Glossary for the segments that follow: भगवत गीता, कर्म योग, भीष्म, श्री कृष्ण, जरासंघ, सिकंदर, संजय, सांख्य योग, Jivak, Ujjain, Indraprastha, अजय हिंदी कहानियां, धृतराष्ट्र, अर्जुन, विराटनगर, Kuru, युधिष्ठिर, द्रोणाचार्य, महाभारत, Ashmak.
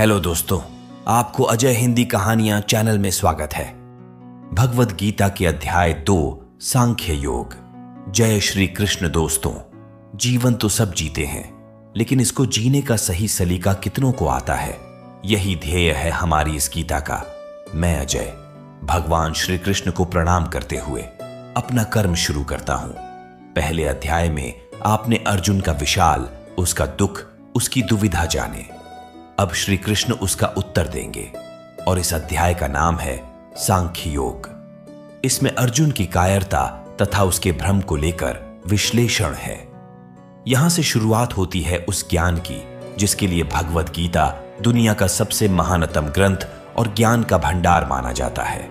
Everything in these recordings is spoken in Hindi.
हेलो दोस्तों, आपको अजय हिंदी कहानियां चैनल में स्वागत है। भगवत गीता के अध्याय 2 सांख्य योग। जय श्री कृष्ण। दोस्तों, जीवन तो सब जीते हैं, लेकिन इसको जीने का सही सलीका कितनों को आता है, यही ध्येय है हमारी इस गीता का। मैं अजय भगवान श्री कृष्ण को प्रणाम करते हुए अपना कर्म शुरू करता हूं। पहले अध्याय में आपने अर्जुन का विशाल, उसका दुख, उसकी दुविधा जाने। अब श्री कृष्ण उसका उत्तर देंगे और इस अध्याय का नाम है सांख्य योग। इसमें अर्जुन की कायरता तथा उसके भ्रम को लेकर विश्लेषण है। यहां से शुरुआत होती है उस ज्ञान की जिसके लिए भगवत गीता दुनिया का सबसे महानतम ग्रंथ और ज्ञान का भंडार माना जाता है।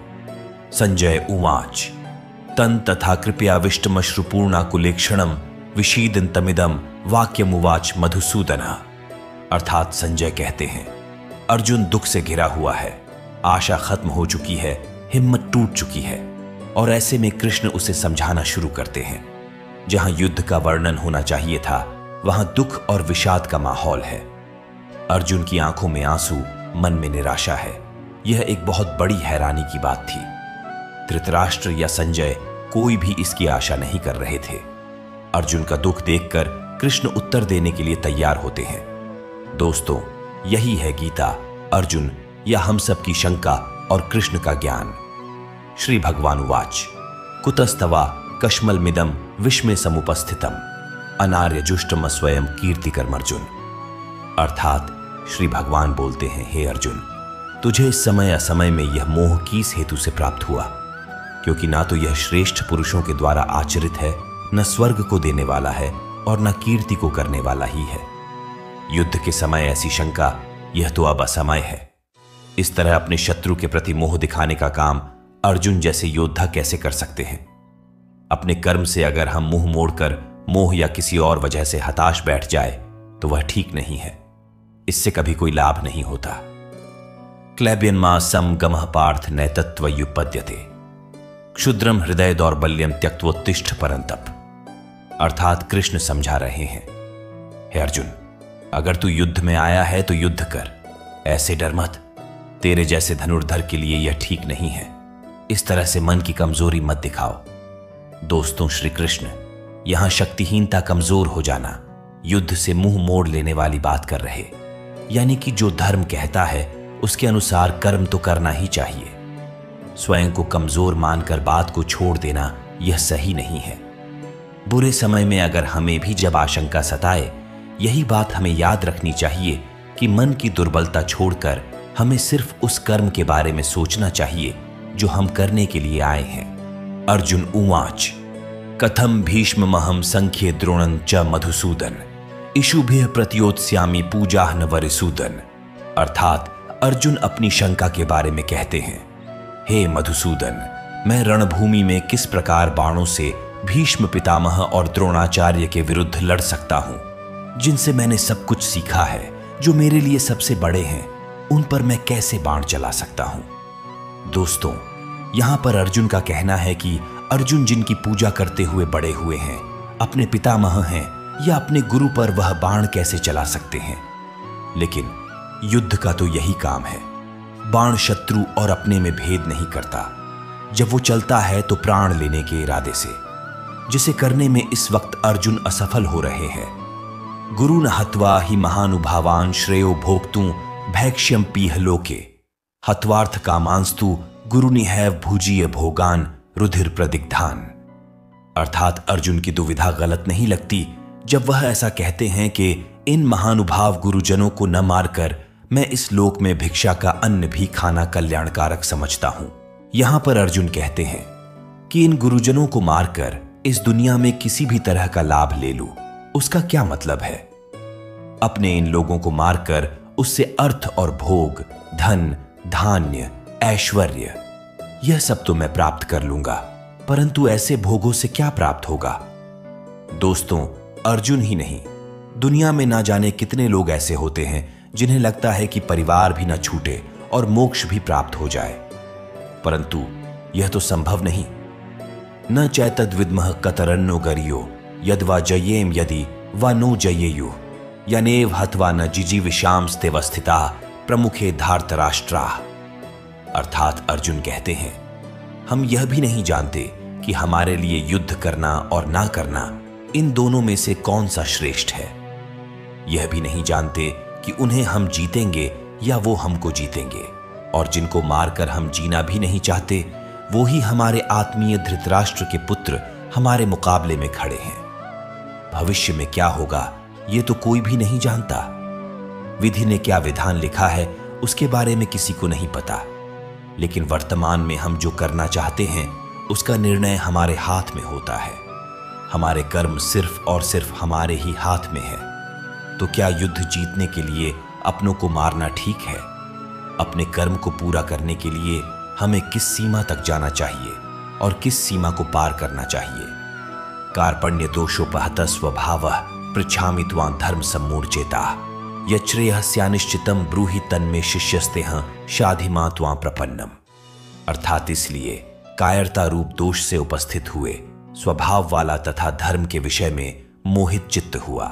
संजय उवाच तन तथा कृपया विष्टमश्रुपूर्णा कुलेक्षणम विषीदन तमिदम वाक्यमुवाच मधुसूदन। अर्थात संजय कहते हैं, अर्जुन दुख से घिरा हुआ है, आशा खत्म हो चुकी है, हिम्मत टूट चुकी है, और ऐसे में कृष्ण उसे समझाना शुरू करते हैं। जहां युद्ध का वर्णन होना चाहिए था, वहां दुख और विषाद का माहौल है। अर्जुन की आंखों में आंसू, मन में निराशा है। यह एक बहुत बड़ी हैरानी की बात थी। धृतराष्ट्र या संजय कोई भी इसकी आशा नहीं कर रहे थे। अर्जुन का दुख देखकर कृष्ण उत्तर देने के लिए तैयार होते हैं। दोस्तों, यही है गीता, अर्जुन या हम सब की शंका और कृष्ण का ज्ञान। श्री भगवान उवाच कुतस्तवा कश्मलमिदम विश्मे समुपस्थितम अनार्यजुष्टम स्वयं कीर्तिकर्म अर्जुन। अर्थात श्री भगवान बोलते हैं, हे अर्जुन, तुझे इस समय असमय में यह मोह किस हेतु से प्राप्त हुआ, क्योंकि ना तो यह श्रेष्ठ पुरुषों के द्वारा आचरित है, न स्वर्ग को देने वाला है और न कीर्ति को करने वाला ही है। युद्ध के समय ऐसी शंका, यह तो अब असमय है। इस तरह अपने शत्रु के प्रति मोह दिखाने का काम अर्जुन जैसे योद्धा कैसे कर सकते हैं। अपने कर्म से अगर हम मुंह मोड़कर मोह या किसी और वजह से हताश बैठ जाए तो वह ठीक नहीं है। इससे कभी कोई लाभ नहीं होता। क्लैबियन मा सम गमः पार्थ नैतत्व युपद्यते क्षुद्रम हृदय दौर्बल्यम त्यक्त्वोत्तिष्ठ परंतप। अर्थात कृष्ण समझा रहे हैं, हे अर्जुन, अगर तू युद्ध में आया है तो युद्ध कर, ऐसे डर मत। तेरे जैसे धनुर्धर के लिए यह ठीक नहीं है। इस तरह से मन की कमजोरी मत दिखाओ। दोस्तों, श्री कृष्ण यहां शक्तिहीनता, कमजोर हो जाना, युद्ध से मुंह मोड़ लेने वाली बात कर रहे। यानी कि जो धर्म कहता है उसके अनुसार कर्म तो करना ही चाहिए। स्वयं को कमजोर मानकर बात को छोड़ देना यह सही नहीं है। बुरे समय में अगर हमें भी जब आशंका सताए, यही बात हमें याद रखनी चाहिए कि मन की दुर्बलता छोड़कर हमें सिर्फ उस कर्म के बारे में सोचना चाहिए जो हम करने के लिए आए हैं। अर्जुन उवाच कथम भीष्म महम संख्ये द्रोणं च मधुसूदन इशुभिः प्रत्योत्स्यामि पूजाः न वरिसूदन। अर्थात अर्जुन अपनी शंका के बारे में कहते हैं, हे मधुसूदन, मैं रणभूमि में किस प्रकार बाणों से भीष्म पितामह और द्रोणाचार्य के विरुद्ध लड़ सकता हूं, जिनसे मैंने सब कुछ सीखा है, जो मेरे लिए सबसे बड़े हैं, उन पर मैं कैसे बाण चला सकता हूं। दोस्तों, यहां पर अर्जुन का कहना है कि अर्जुन जिनकी पूजा करते हुए बड़े हुए हैं, अपने पितामह हैं या अपने गुरु, पर वह बाण कैसे चला सकते हैं। लेकिन युद्ध का तो यही काम है। बाण शत्रु और अपने में भेद नहीं करता। जब वो चलता है तो प्राण लेने के इरादे से, जिसे करने में इस वक्त अर्जुन असफल हो रहे हैं। गुरु न हत्वा ही महानुभावान श्रेयो भोक्तुं भैक्ष्यम पीह लोके हत्वार्थ कामांस्तु गुरु निहैव भुजीय भोगान रुधिर प्रदिग्धान। अर्थात अर्जुन की दुविधा गलत नहीं लगती जब वह ऐसा कहते हैं कि इन महानुभाव गुरुजनों को न मारकर मैं इस लोक में भिक्षा का अन्न भी खाना कल्याणकारक समझता हूं। यहां पर अर्जुन कहते हैं कि इन गुरुजनों को मारकर इस दुनिया में किसी भी तरह का लाभ ले लूं, उसका क्या मतलब है। अपने इन लोगों को मारकर उससे अर्थ और भोग, धन, धान्य, ऐश्वर्य, यह सब तो मैं प्राप्त कर लूंगा, परंतु ऐसे भोगों से क्या प्राप्त होगा। दोस्तों, अर्जुन ही नहीं, दुनिया में ना जाने कितने लोग ऐसे होते हैं जिन्हें लगता है कि परिवार भी ना छूटे और मोक्ष भी प्राप्त हो जाए, परंतु यह तो संभव नहीं। न चैतद विद्मह कतरन्नो गरियो यदवा जयेम यदि वा नो जयेयु यानेव हत्वा न जिजीविषाम स्थिता प्रमुखे धार्तराष्ट्रा अर्थात अर्जुन कहते हैं, हम यह भी नहीं जानते कि हमारे लिए युद्ध करना और ना करना इन दोनों में से कौन सा श्रेष्ठ है। यह भी नहीं जानते कि उन्हें हम जीतेंगे या वो हमको जीतेंगे, और जिनको मारकर हम जीना भी नहीं चाहते वो ही हमारे आत्मीय धृतराष्ट्र के पुत्र हमारे मुकाबले में खड़े हैं। भविष्य में क्या होगा ये तो कोई भी नहीं जानता। विधि ने क्या विधान लिखा है उसके बारे में किसी को नहीं पता, लेकिन वर्तमान में हम जो करना चाहते हैं उसका निर्णय हमारे हाथ में होता है। हमारे कर्म सिर्फ और सिर्फ हमारे ही हाथ में है। तो क्या युद्ध जीतने के लिए अपनों को मारना ठीक है? अपने कर्म को पूरा करने के लिए हमें किस सीमा तक जाना चाहिए और किस सीमा को पार करना चाहिए? कार्पण्य दोषोपहत स्वभाव पृछामि त्वां धर्म सम्मूर्चेता यश्रेयस्यानिश्चितम ब्रूहि तन्मे शिष्यस्तेह शाधिमा त्वां प्रपन्नम। अर्थात इसलिए कायरता रूप दोष से उपस्थित हुए स्वभाव वाला तथा धर्म के विषय में मोहित चित्त हुआ।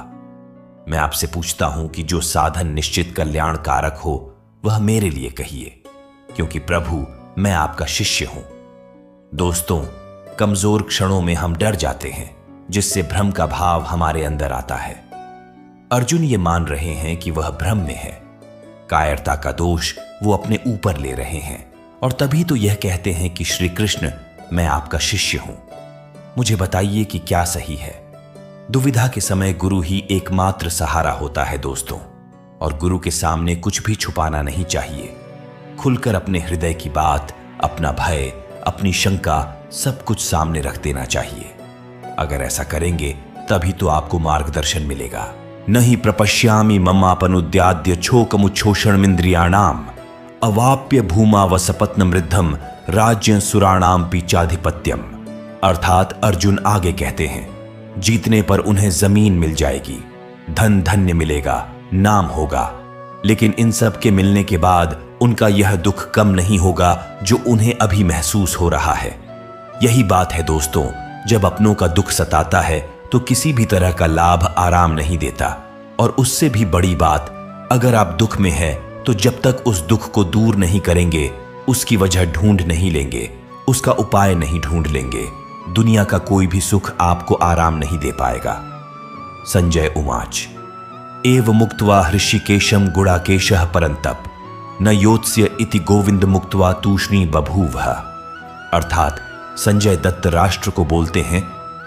मैं आपसे पूछता हूं कि जो साधन निश्चित कल्याण कारक हो वह मेरे लिए कहिए, क्योंकि प्रभु मैं आपका शिष्य हूं। दोस्तों, कमजोर क्षणों में हम डर जाते हैं जिससे भ्रम का भाव हमारे अंदर आता है। अर्जुन ये मान रहे हैं कि वह भ्रम में है। कायरता का दोष वो अपने ऊपर ले रहे हैं और तभी तो यह कहते हैं कि श्री कृष्ण मैं आपका शिष्य हूं, मुझे बताइए कि क्या सही है। दुविधा के समय गुरु ही एकमात्र सहारा होता है दोस्तों, और गुरु के सामने कुछ भी छुपाना नहीं चाहिए। खुलकर अपने हृदय की बात, अपना भय, अपनी शंका सब कुछ सामने रख देना चाहिए। अगर ऐसा करेंगे तभी तो आपको मार्गदर्शन मिलेगा। नहीं प्रपश्यामि ममापनुद्याद्य छोकमुच्छोषणमिंद्रियाणाम अवाप्य भूमा वसपत्न मृद्धम राज्य सुराणाम पीचाधिपत्यम। अर्थात अर्जुन आगे कहते हैं, जीतने पर उन्हें जमीन मिल जाएगी, धन धन्य मिलेगा, नाम होगा, लेकिन इन सब के मिलने के बाद उनका यह दुख कम नहीं होगा जो उन्हें अभी महसूस हो रहा है। यही बात है दोस्तों, जब अपनों का दुख सताता है तो किसी भी तरह का लाभ आराम नहीं देता, और उससे भी बड़ी बात, अगर आप दुख में हैं तो जब तक उस दुख को दूर नहीं करेंगे, उसकी वजह ढूंढ नहीं लेंगे, उसका उपाय नहीं ढूंढ लेंगे, दुनिया का कोई भी सुख आपको आराम नहीं दे पाएगा। संजय उवाच एव मुक्त्वा हृषिकेशम गुड़ाकेशः परंतप न योत्स्य इति गोविंद मुक्त्वा तूष्णी बभूवः। अर्थात संजय दत्त राष्ट्र को बोलते हैं,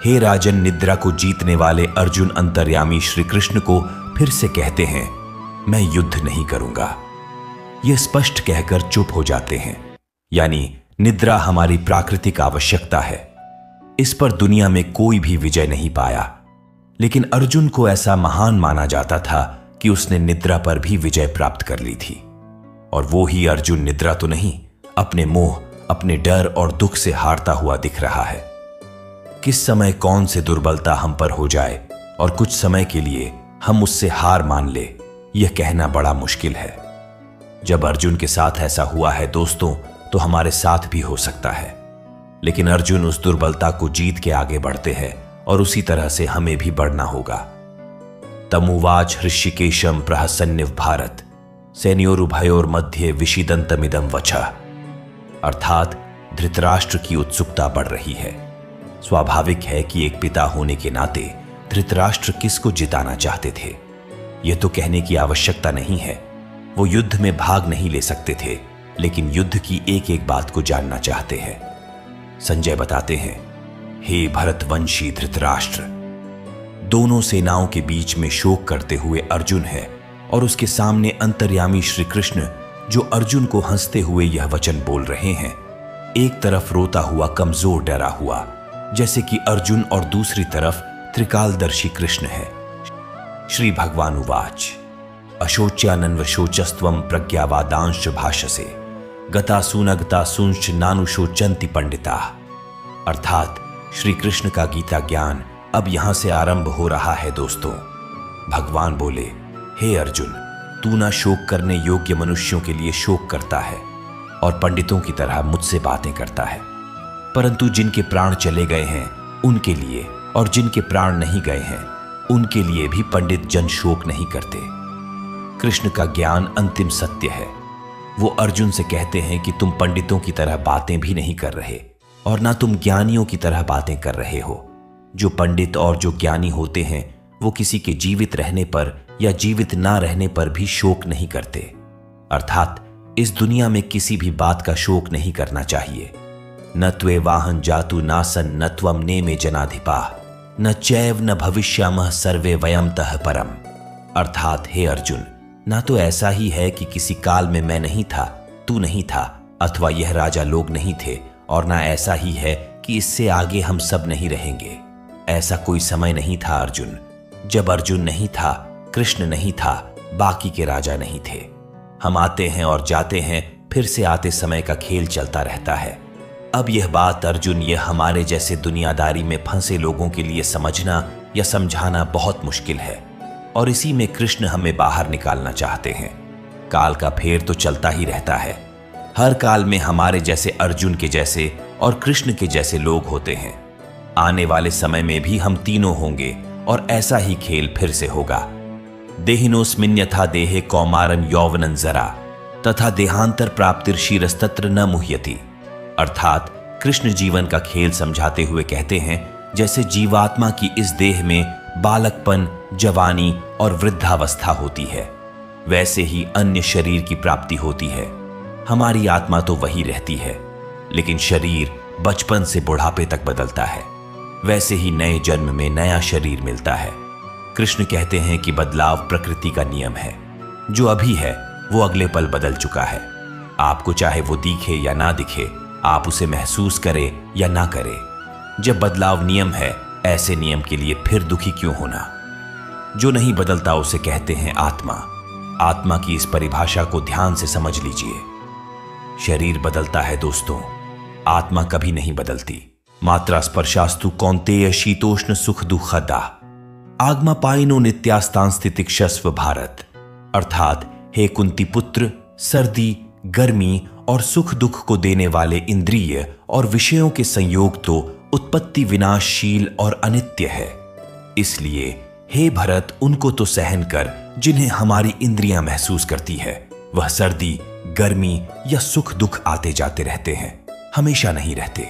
हे राजन, निद्रा को जीतने वाले अर्जुन अंतर्यामी श्री कृष्ण को फिर से कहते हैं, मैं युद्ध नहीं करूंगा। यह स्पष्ट कहकर चुप हो जाते हैं। यानी निद्रा हमारी प्राकृतिक आवश्यकता है, इस पर दुनिया में कोई भी विजय नहीं पाया, लेकिन अर्जुन को ऐसा महान माना जाता था कि उसने निद्रा पर भी विजय प्राप्त कर ली थी। और वो ही अर्जुन निद्रा तो नहीं, अपने मोह, अपने डर और दुख से हारता हुआ दिख रहा है। किस समय कौन से दुर्बलता हम पर हो जाए और कुछ समय के लिए हम उससे हार मान ले, यह कहना बड़ा मुश्किल है। जब अर्जुन के साथ ऐसा हुआ है दोस्तों तो हमारे साथ भी हो सकता है, लेकिन अर्जुन उस दुर्बलता को जीत के आगे बढ़ते हैं और उसी तरह से हमें भी बढ़ना होगा। तमुवाच हृषिकेशम प्रहसन्निव भारत सैन्योरुभयोर मध्य विशिदंतमिदम वचः। अर्थात धृतराष्ट्र की उत्सुकता बढ़ रही है। स्वाभाविक है कि एक पिता होने के नाते धृतराष्ट्र किसको जिताना चाहते थे, यह तो कहने की आवश्यकता नहीं है। वो युद्ध में भाग नहीं ले सकते थे, लेकिन युद्ध की एक एक बात को जानना चाहते हैं। संजय बताते हैं, हे भरतवंशी धृतराष्ट्र, दोनों सेनाओं के बीच में शोक करते हुए अर्जुन है और उसके सामने अंतर्यामी श्री कृष्ण जो अर्जुन को हंसते हुए यह वचन बोल रहे हैं। एक तरफ रोता हुआ कमजोर डरा हुआ जैसे कि अर्जुन, और दूसरी तरफ त्रिकालदर्शी कृष्ण है। श्री भगवान उवाच अशोच्यानन्व शोचस्त्वं प्रज्ञावादांश भाषसे गतासूनगतासूंश्च नानुशोचन्ति पंडिता। अर्थात श्री कृष्ण का गीता ज्ञान अब यहां से आरंभ हो रहा है दोस्तों। भगवान बोले, हे अर्जुन, तू ना शोक करने योग्य मनुष्यों के लिए शोक करता है और पंडितों की तरह मुझसे बातें करता है, परंतु जिनके प्राण चले गए हैं उनके लिए और जिनके प्राण नहीं गए हैं उनके लिए भी पंडित जन शोक नहीं करते। कृष्ण का ज्ञान अंतिम सत्य है। वो अर्जुन से कहते हैं कि तुम पंडितों की तरह बातें भी नहीं कर रहे और ना तुम ज्ञानियों की तरह बातें कर रहे हो। जो पंडित और जो ज्ञानी होते हैं वो किसी के जीवित रहने पर या जीवित ना रहने पर भी शोक नहीं करते, अर्थात इस दुनिया में किसी भी बात का शोक नहीं करना चाहिए। न त्वे वाहन जातु नासन न त्वम नेमे जनाधिपाः न चैव न भविष्यामः सर्वे वयमतः परम। अर्थात हे अर्जुन, ना तो ऐसा ही है कि किसी काल में मैं नहीं था, तू नहीं था, अथवा यह राजा लोग नहीं थे, और ना ऐसा ही है कि इससे आगे हम सब नहीं रहेंगे। ऐसा कोई समय नहीं था अर्जुन। जब अर्जुन नहीं था, कृष्ण नहीं था, बाकी के राजा नहीं थे। हम आते हैं और जाते हैं, फिर से आते समय का खेल चलता रहता है। अब यह बात अर्जुन, यह हमारे जैसे दुनियादारी में फंसे लोगों के लिए समझना या समझाना बहुत मुश्किल है, और इसी में कृष्ण हमें बाहर निकालना चाहते हैं। काल का फेर तो चलता ही रहता है। हर काल में हमारे जैसे अर्जुन के जैसे और कृष्ण के जैसे लोग होते हैं। आने वाले समय में भी हम तीनों होंगे और ऐसा ही खेल फिर से होगा। देहिनोस्मिन् यथा देहे कौमारं यौवनं जरा तथा देहांतर प्राप्तिर क्षीरस्तत्र न मुह्यति। अर्थात कृष्ण जीवन का खेल समझाते हुए कहते हैं, जैसे जीवात्मा की इस देह में बालकपन, जवानी और वृद्धावस्था होती है, वैसे ही अन्य शरीर की प्राप्ति होती है। हमारी आत्मा तो वही रहती है, लेकिन शरीर बचपन से बुढ़ापे तक बदलता है। वैसे ही नए जन्म में नया शरीर मिलता है। कृष्ण कहते हैं कि बदलाव प्रकृति का नियम है। जो अभी है वो अगले पल बदल चुका है। आपको चाहे वो दिखे या ना दिखे, आप उसे महसूस करें या ना करें। जब बदलाव नियम है, ऐसे नियम के लिए फिर दुखी क्यों होना। जो नहीं बदलता उसे कहते हैं आत्मा। आत्मा की इस परिभाषा को ध्यान से समझ लीजिए। शरीर बदलता है दोस्तों, आत्मा कभी नहीं बदलती। मात्रा स्पर्शास्तु कौन्तेय शीतोष्ण सुख दुख दा आगमापाइनो नित्यास्तान स्थितिक्षस्व भारत। अर्थात हे कुंती पुत्र, सर्दी, गर्मी और सुख दुख को देने वाले इंद्रिय और विषयों के संयोग तो उत्पत्ति विनाशशील और अनित्य है। इसलिए हे भरत, उनको तो सहन कर जिन्हें हमारी इंद्रियां महसूस करती है। वह सर्दी, गर्मी या सुख दुख आते जाते रहते हैं, हमेशा नहीं रहते।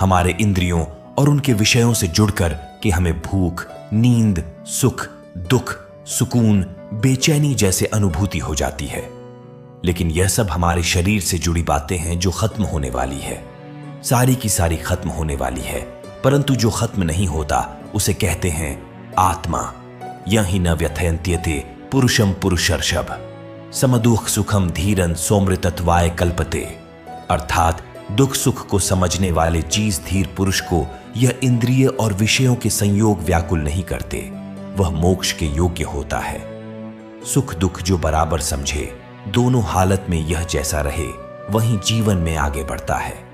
हमारे इंद्रियों और उनके विषयों से जुड़कर कि हमें भूख, नींद, सुख दुख, सुकून, बेचैनी जैसे अनुभूति हो जाती है। लेकिन यह सब हमारे शरीर से जुड़ी बातें हैं जो खत्म होने वाली है। सारी की सारी खत्म होने वाली है, परंतु जो खत्म नहीं होता उसे कहते हैं आत्मा। यही न व्यथयन्त्यते पुरुषम पुरुषर्षभ समदुख सुखम धीरन सौम्रतत्वाय कल्पते। अर्थात दुख सुख को समझने वाले जीस धीर पुरुष को यह इंद्रिय और विषयों के संयोग व्याकुल नहीं करते। वह मोक्ष के योग्य होता है। सुख दुख जो बराबर समझे, दोनों हालत में यह जैसा रहे, वहीं जीवन में आगे बढ़ता है।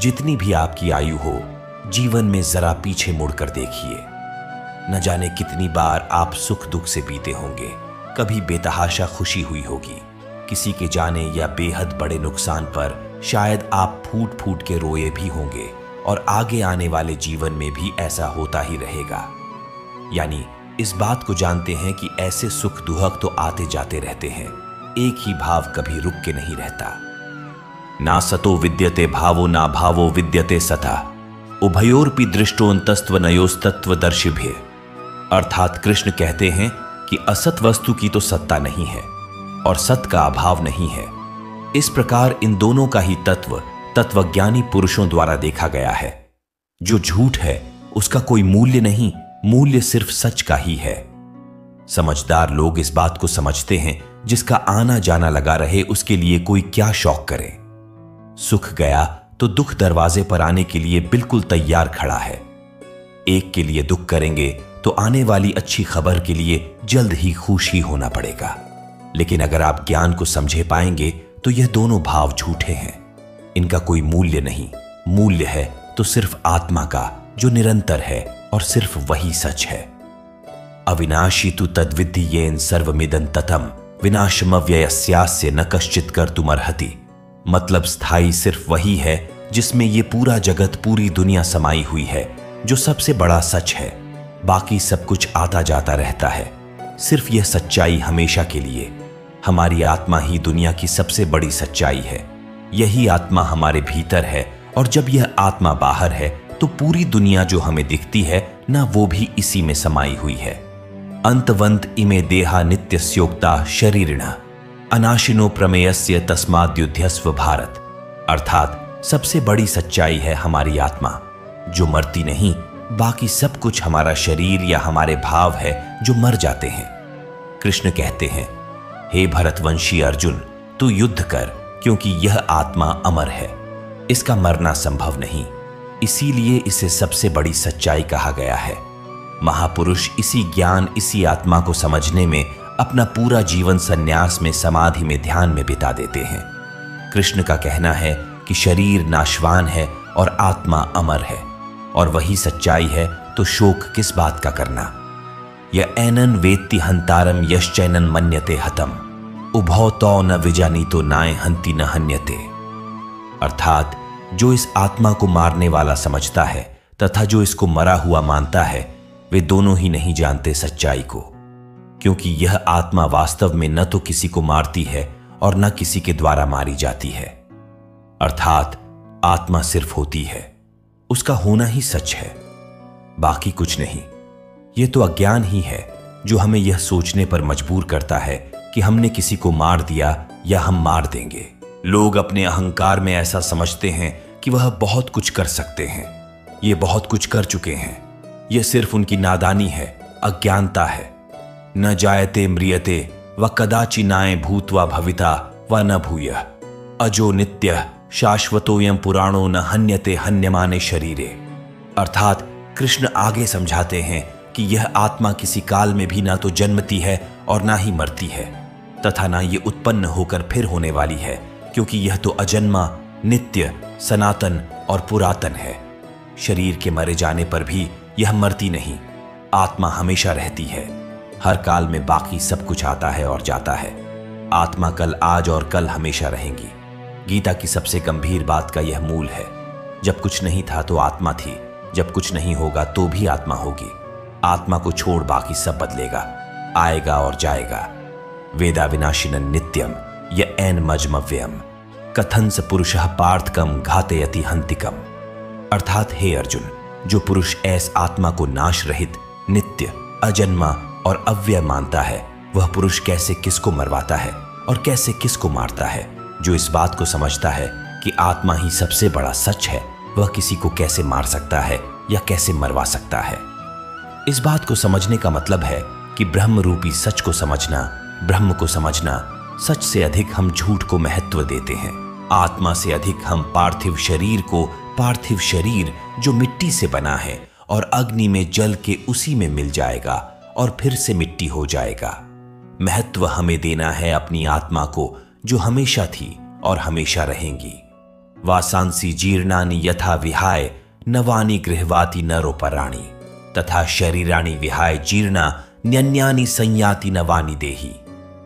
जितनी भी आपकी आयु हो, जीवन में जरा पीछे मुड़कर देखिए। न जाने कितनी बार आप सुख दुख से बीते होंगे। कभी बेतहाशा खुशी हुई होगी, किसी के जाने या बेहद बड़े नुकसान पर शायद आप फूट फूट के रोए भी होंगे, और आगे आने वाले जीवन में भी ऐसा होता ही रहेगा। यानी इस बात को जानते हैं कि ऐसे सुख दुख तो आते जाते रहते हैं, एक ही भाव कभी रुक के नहीं रहता। ना सतो विद्यते भावो ना भावो विद्यते सता उभयोरपि दृष्टोन्तस्त्व नयोस्तत्व दर्शिभ्य। अर्थात कृष्ण कहते हैं कि असत वस्तु की तो सत्ता नहीं है और सत का अभाव नहीं है। इस प्रकार इन दोनों का ही तत्व तत्वज्ञानी पुरुषों द्वारा देखा गया है। जो झूठ है उसका कोई मूल्य नहीं, मूल्य सिर्फ सच का ही है। समझदार लोग इस बात को समझते हैं, जिसका आना जाना लगा रहे उसके लिए कोई क्या शौक करे। सुख गया तो दुख दरवाजे पर आने के लिए बिल्कुल तैयार खड़ा है। एक के लिए दुख करेंगे तो आने वाली अच्छी खबर के लिए जल्द ही खुशी होना पड़ेगा। लेकिन अगर आप ज्ञान को समझे पाएंगे तो यह दोनों भाव झूठे हैं, इनका कोई मूल्य नहीं। मूल्य है तो सिर्फ आत्मा का, जो निरंतर है और सिर्फ वही सच है। अविनाशी तु तद्विद्धि येन सर्वमिदं ततम विनाशमव्ययस्यास्य न कश्चित् कर्तुमर्हति। मतलब स्थायी सिर्फ वही है जिसमें यह पूरा जगत, पूरी दुनिया समाई हुई है, जो सबसे बड़ा सच है। बाकी सब कुछ आता जाता रहता है। सिर्फ यह सच्चाई हमेशा के लिए, हमारी आत्मा ही दुनिया की सबसे बड़ी सच्चाई है। यही आत्मा हमारे भीतर है और जब यह आत्मा बाहर है तो पूरी दुनिया जो हमें दिखती है ना, वो भी इसी में समाई हुई है। अंतवंत इमे देहा नित्यस्योक्ता शरीरिणा अनाशिनो प्रमेयस्य तस्माद् युध्यस्व भारत। अर्थात सबसे बड़ी सच्चाई है हमारी आत्मा जो मरती नहीं। बाकी सब कुछ हमारा शरीर या हमारे भाव है जो मर जाते हैं। कृष्ण कहते हैं, हे भरतवंशी अर्जुन, तू युद्ध कर क्योंकि यह आत्मा अमर है, इसका मरना संभव नहीं। इसीलिए इसे सबसे बड़ी सच्चाई कहा गया है। महापुरुष इसी ज्ञान, इसी आत्मा को समझने में अपना पूरा जीवन संन्यास में, समाधि में, ध्यान में बिता देते हैं। कृष्ण का कहना है कि शरीर नाशवान है और आत्मा अमर है, और वही सच्चाई है, तो शोक किस बात का करना। यह एनन वेत्ति हंतारम यश्चैनन मन्यते हतम उभौ तो न विजानीतो नाय हंति न हन्यते। अर्थात जो इस आत्मा को मारने वाला समझता है तथा जो इसको मरा हुआ मानता है, वे दोनों ही नहीं जानते सच्चाई को, क्योंकि यह आत्मा वास्तव में न तो किसी को मारती है और न किसी के द्वारा मारी जाती है। अर्थात आत्मा सिर्फ होती है, उसका होना ही सच है, बाकी कुछ नहीं। ये तो अज्ञान ही है जो हमें यह सोचने पर मजबूर करता है कि हमने किसी को मार दिया या हम मार देंगे। लोग अपने अहंकार में ऐसा समझते हैं कि वह बहुत कुछ कर सकते हैं, ये बहुत कुछ कर चुके हैं। यह सिर्फ उनकी नादानी है, अज्ञानता है। न जायते म्रियते व कदाचिनाय भूतवा भविता व न भूयः अजो नित्य शाश्वतोयम पुराणो न हन्यते हन्यमाने शरीरे। अर्थात कृष्ण आगे समझाते हैं कि यह आत्मा किसी काल में भी ना तो जन्मती है और ना ही मरती है, तथा ना ये उत्पन्न होकर फिर होने वाली है, क्योंकि यह तो अजन्मा, नित्य, सनातन और पुरातन है। शरीर के मरे जाने पर भी यह मरती नहीं, आत्मा हमेशा रहती है। हर काल में बाकी सब कुछ आता है और जाता है। आत्मा कल, आज और कल हमेशा रहेंगी। गीता की सबसे गंभीर बात का यह मूल है। जब कुछ नहीं था तो आत्मा थी, जब कुछ नहीं होगा तो भी आत्मा होगी। आत्मा को छोड़ बाकी सब बदलेगा, आएगा और जाएगा। वेदा विनाशिनं नित्यम यह एन मजमव्यम कथंस पुरुषः पार्थकम घातयति हंतिकम। अर्थात हे अर्जुन, जो पुरुष ऐस आत्मा को नाश रहित, नित्य, अजन्मा और अव्यय मानता है, वह पुरुष कैसे किसको मरवाता है और कैसे किसको मारता है। जो इस बात को समझता है कि आत्मा ही सबसे बड़ा सच है, वह किसी को कैसे मार सकता है या कैसे मरवा सकता है। इस बात को समझने का मतलब है कि ब्रह्म रूपी सच को समझना, ब्रह्म को समझना। सच से अधिक हम झूठ को महत्व देते हैं, आत्मा से अधिक हम पार्थिव शरीर को, पार्थिव शरीर जो मिट्टी से बना है और अग्नि में जल के उसी में मिल जाएगा और फिर से मिट्टी हो जाएगा। महत्व हमें देना है अपनी आत्मा को, जो हमेशा थी और हमेशा रहेंगी। वासांसी जीर्णानि यथा विहाय नवानि गृहवाति नरोपराणि तथा शरीराणी विहाय जीर्णा न्यन्यानि संयाति नवानि देही।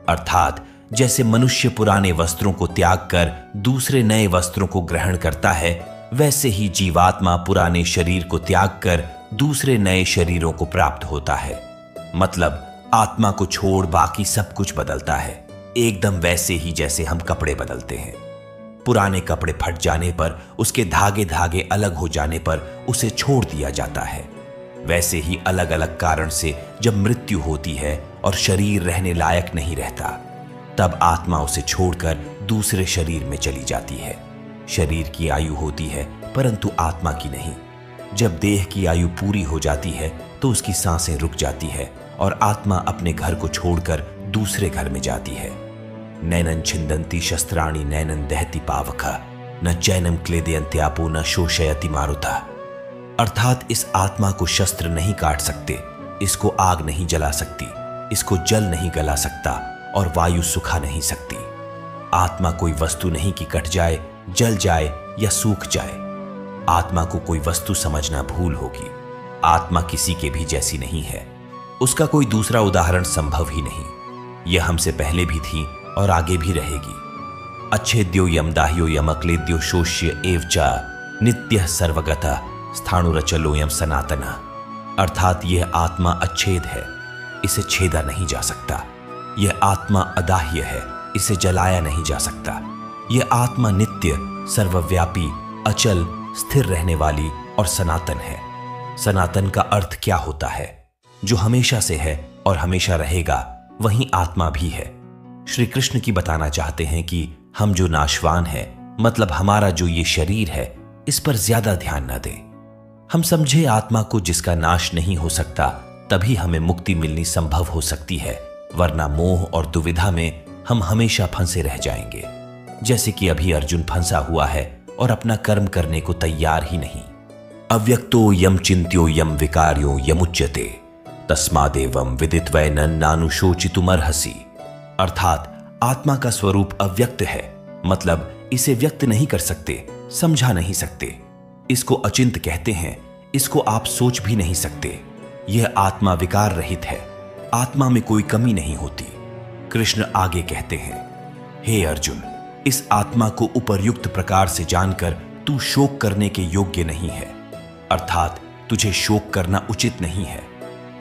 अर्थात जैसे मनुष्य पुराने वस्त्रों को त्याग कर दूसरे नए वस्त्रों को ग्रहण करता है, वैसे ही जीवात्मा पुराने शरीर को त्याग कर दूसरे नए शरीरों को प्राप्त होता है। मतलब आत्मा को छोड़ बाकी सब कुछ बदलता है, एकदम वैसे ही जैसे हम कपड़े बदलते हैं। पुराने कपड़े फट जाने पर, उसके धागे धागे अलग हो जाने पर उसे छोड़ दिया जाता है। वैसे ही अलग अलग कारण से जब मृत्यु होती है और शरीर रहने लायक नहीं रहता, तब आत्मा उसे छोड़कर दूसरे शरीर में चली जाती है। शरीर की आयु होती है परंतु आत्मा की नहीं। जब देह की आयु पूरी हो जाती है तो उसकी सांसें रुक जाती है और आत्मा अपने घर को छोड़कर दूसरे घर में जाती है। नैनन छिंदंती शस्त्राणी नैनन दहती पावखा न चैनम क्लेदयन्त्यापो न शोषयति मारुता। अर्थात इस आत्मा को शस्त्र नहीं काट सकते, इसको आग नहीं जला सकती, इसको जल नहीं गला सकता और वायु सुखा नहीं सकती। आत्मा कोई वस्तु नहीं कि कट जाए, जल जाए या सूख जाए। आत्मा को कोई वस्तु समझना भूल होगी। आत्मा किसी के भी जैसी नहीं है, उसका कोई दूसरा उदाहरण संभव ही नहीं। यह हमसे पहले भी थी और आगे भी रहेगी। अच्छेद्यो यम दाह्यो यम अक्लेद्यो शोष्य एवचा नित्य सर्वगता स्थाणुरचलोयम सनातना। अर्थात यह आत्मा अच्छेद है, इसे छेदा नहीं जा सकता। यह आत्मा अदाह्य है, इसे जलाया नहीं जा सकता। यह आत्मा नित्य, सर्वव्यापी, अचल, स्थिर रहने वाली और सनातन है। सनातन का अर्थ क्या होता है? जो हमेशा से है और हमेशा रहेगा, वही आत्मा भी है। श्री कृष्ण की बताना चाहते हैं कि हम जो नाशवान है, मतलब हमारा जो ये शरीर है, इस पर ज्यादा ध्यान न दें। हम समझे आत्मा को जिसका नाश नहीं हो सकता, तभी हमें मुक्ति मिलनी संभव हो सकती है, वरना मोह और दुविधा में हम हमेशा फंसे रह जाएंगे। जैसे कि अभी अर्जुन फंसा हुआ है और अपना कर्म करने को तैयार ही नहीं। अव्यक्तो यम चिंत्यो यम विकार्यो यमुच्यते तस्मादेवम विदित्वैनं नानुशोचितुमर्हसि। अर्थात आत्मा का स्वरूप अव्यक्त है, मतलब इसे व्यक्त नहीं कर सकते, समझा नहीं सकते। इसको अचिंत कहते हैं, इसको आप सोच भी नहीं सकते। यह आत्मा विकार रहित है, आत्मा में कोई कमी नहीं होती। कृष्ण आगे कहते हैं, हे अर्जुन, इस आत्मा को उपरयुक्त प्रकार से जानकर तू शोक करने के योग्य नहीं है, अर्थात तुझे शोक करना उचित नहीं है।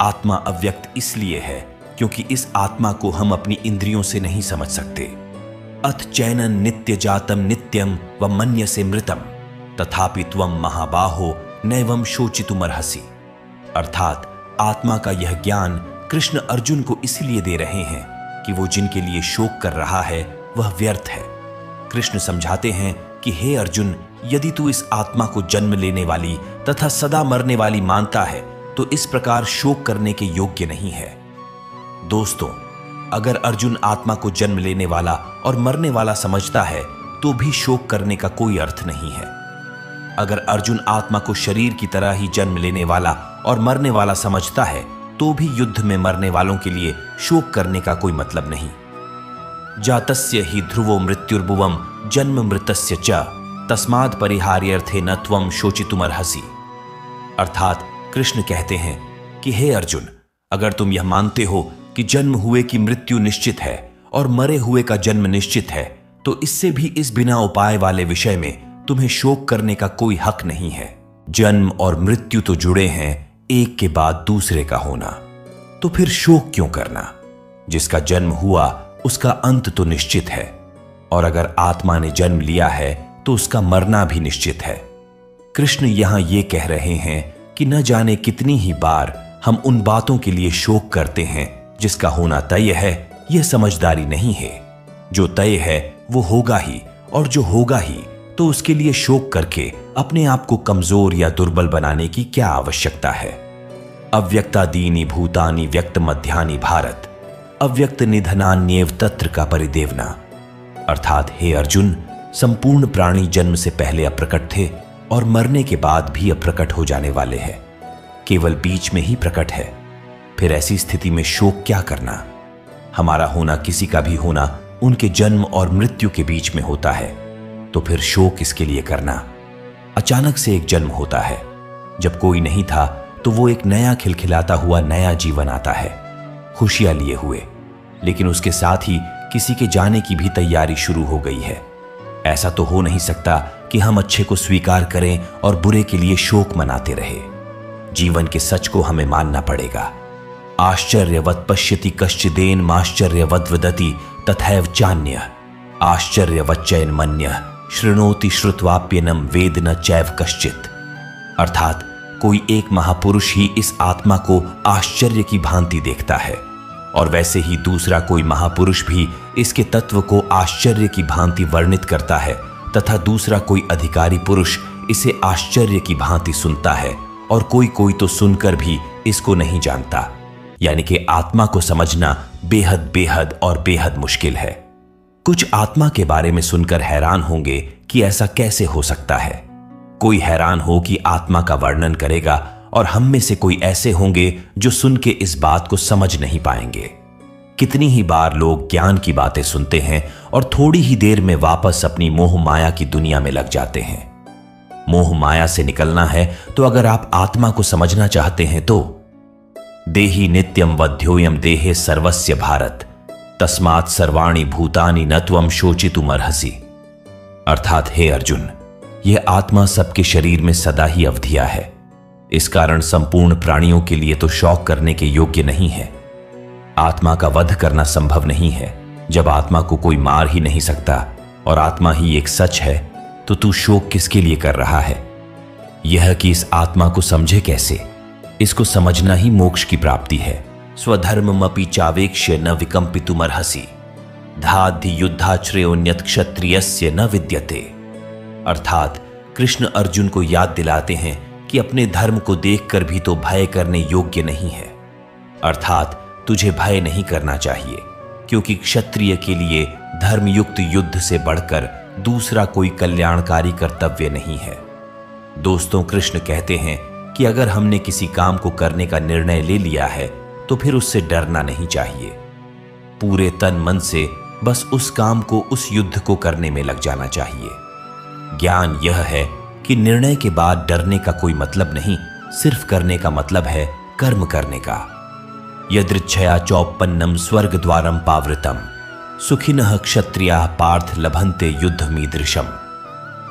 आत्मा अव्यक्त इसलिए है क्योंकि इस आत्मा को हम अपनी इंद्रियों से नहीं समझ सकते। अथ चैनन नित्य जातम नित्यम व मन्य से मृतम तथापि त्वम महाबाहो नैवम शोचितुमर्हसि। अर्थात आत्मा का यह ज्ञान कृष्ण अर्जुन को इसलिए दे रहे हैं कि वो जिनके लिए शोक कर रहा है वह व्यर्थ है। कृष्ण समझाते हैं कि हे अर्जुन, यदि तू इस आत्मा को जन्म लेने वाली तथा सदा मरने वाली मानता है, तो इस प्रकार शोक करने के योग्य नहीं है। दोस्तों, अगर अर्जुन आत्मा को जन्म लेने वाला और मरने वाला समझता है, तो भी शोक करने का कोई अर्थ नहीं है। अगर अर्जुन आत्मा को शरीर की तरह ही जन्म लेने वाला और मरने वाला समझता है, तो भी युद्ध में मरने वालों के लिए शोक करने का कोई मतलब नहीं। जातस्य ही ध्रुवो मृत्युर्भुवम जन्म मृतस्य च तस्माद् परिहार्यर्थे न त्वं शोचितुमर्हसि। अर्थात कृष्ण कहते हैं कि हे अर्जुन, अगर तुम यह मानते हो कि जन्म हुए की मृत्यु निश्चित है और मरे हुए का जन्म निश्चित है, तो इससे भी इस बिना उपाय वाले विषय में तुम्हें शोक करने का कोई हक नहीं है। जन्म और मृत्यु तो जुड़े हैं, एक के बाद दूसरे का होना, तो फिर शोक क्यों करना? जिसका जन्म हुआ उसका अंत तो निश्चित है, और अगर आत्मा ने जन्म लिया है तो उसका मरना भी निश्चित है। कृष्ण यहां ये कह रहे हैं कि न जाने कितनी ही बार हम उन बातों के लिए शोक करते हैं जिसका होना तय है। यह समझदारी नहीं है। जो तय है वो होगा ही, और जो होगा ही तो उसके लिए शोक करके अपने आप को कमजोर या दुर्बल बनाने की क्या आवश्यकता है। अव्यक्तादीनि भूतानि व्यक्त मध्यानि भारत अव्यक्त निधनान्येव तत्र का परिदेवना। अर्थात हे अर्जुन, संपूर्ण प्राणी जन्म से पहले अप्रकट थे और मरने के बाद भी अप्रकट हो जाने वाले हैं, केवल बीच में ही प्रकट है। फिर ऐसी स्थिति में शोक क्या करना? हमारा होना, किसी का भी होना, उनके जन्म और मृत्यु के बीच में होता है, तो फिर शोक इसके लिए करना। अचानक से एक जन्म होता है, जब कोई नहीं था तो वो एक नया खिलखिलाता हुआ नया जीवन आता है, खुशियां लिए हुए, लेकिन उसके साथ ही किसी के जाने की भी तैयारी शुरू हो गई है। ऐसा तो हो नहीं सकता कि हम अच्छे को स्वीकार करें और बुरे के लिए शोक मनाते रहे। जीवन के सच को हमें मानना पड़ेगा। आश्चर्यवत् पश्यति कश्चिदेन माश्चर्यवद् वदति तथैव चान्य आश्चर्यवच्चैन मन्य शृणोति श्रुत्वाप्यनम वेद न चैव कश्चित। अर्थात कोई एक महापुरुष ही इस आत्मा को आश्चर्य की भांति देखता है, और वैसे ही दूसरा कोई महापुरुष भी इसके तत्व को आश्चर्य की भांति वर्णित करता है, तथा दूसरा कोई अधिकारी पुरुष इसे आश्चर्य की भांति सुनता है, और कोई कोई तो सुनकर भी इसको नहीं जानता। यानी कि आत्मा को समझना बेहद बेहद और बेहद मुश्किल है। कुछ आत्मा के बारे में सुनकर हैरान होंगे कि ऐसा कैसे हो सकता है। कोई हैरान हो कि आत्मा का वर्णन करेगा, और हम में से कोई ऐसे होंगे जो सुन के इस बात को समझ नहीं पाएंगे। कितनी ही बार लोग ज्ञान की बातें सुनते हैं और थोड़ी ही देर में वापस अपनी मोह माया की दुनिया में लग जाते हैं। मोह माया से निकलना है तो अगर आप आत्मा को समझना चाहते हैं तो देहि नित्यम वध्योयम देहे सर्वस्य भारत तस्मात् सर्वाणि भूतानि न त्वं शोचितुमर्हसि। अर्थात हे अर्जुन, यह आत्मा सबके शरीर में सदा ही अवधिया है। इस कारण संपूर्ण प्राणियों के लिए तो शोक करने के योग्य नहीं है। आत्मा का वध करना संभव नहीं है। जब आत्मा को कोई मार ही नहीं सकता और आत्मा ही एक सच है, तो तू शोक किसके लिए कर रहा है? यह कि इस आत्मा को समझे कैसे, इसको समझना ही मोक्ष की प्राप्ति है। स्वधर्ममपि चावेक्ष्य न विकम्पितुमर्हसि, धाद्धि युद्धाश्रयोऽन्यत् क्षत्रियस्य न विद्यते। अर्थात कृष्ण अर्जुन को याद दिलाते हैं कि अपने धर्म को देखकर भी तो भय करने योग्य नहीं है। अर्थात तुझे भय नहीं करना चाहिए, क्योंकि क्षत्रिय के लिए धर्मयुक्त युद्ध से बढ़कर दूसरा कोई कल्याणकारी कर्तव्य नहीं है। दोस्तों, कृष्ण कहते हैं कि अगर हमने किसी काम को करने का निर्णय ले लिया है तो फिर उससे डरना नहीं चाहिए। पूरे तन मन से बस उस काम को, उस युद्ध को करने में लग जाना चाहिए। ज्ञान यह है कि निर्णय के बाद डरने का कोई मतलब नहीं, सिर्फ करने का मतलब है कर्म करने का। यदृच्छया चौपन्नम स्वर्ग द्वारम पावृतम सुखिनः क्षत्रिया पार्थ लभंते युद्धमीदृशम।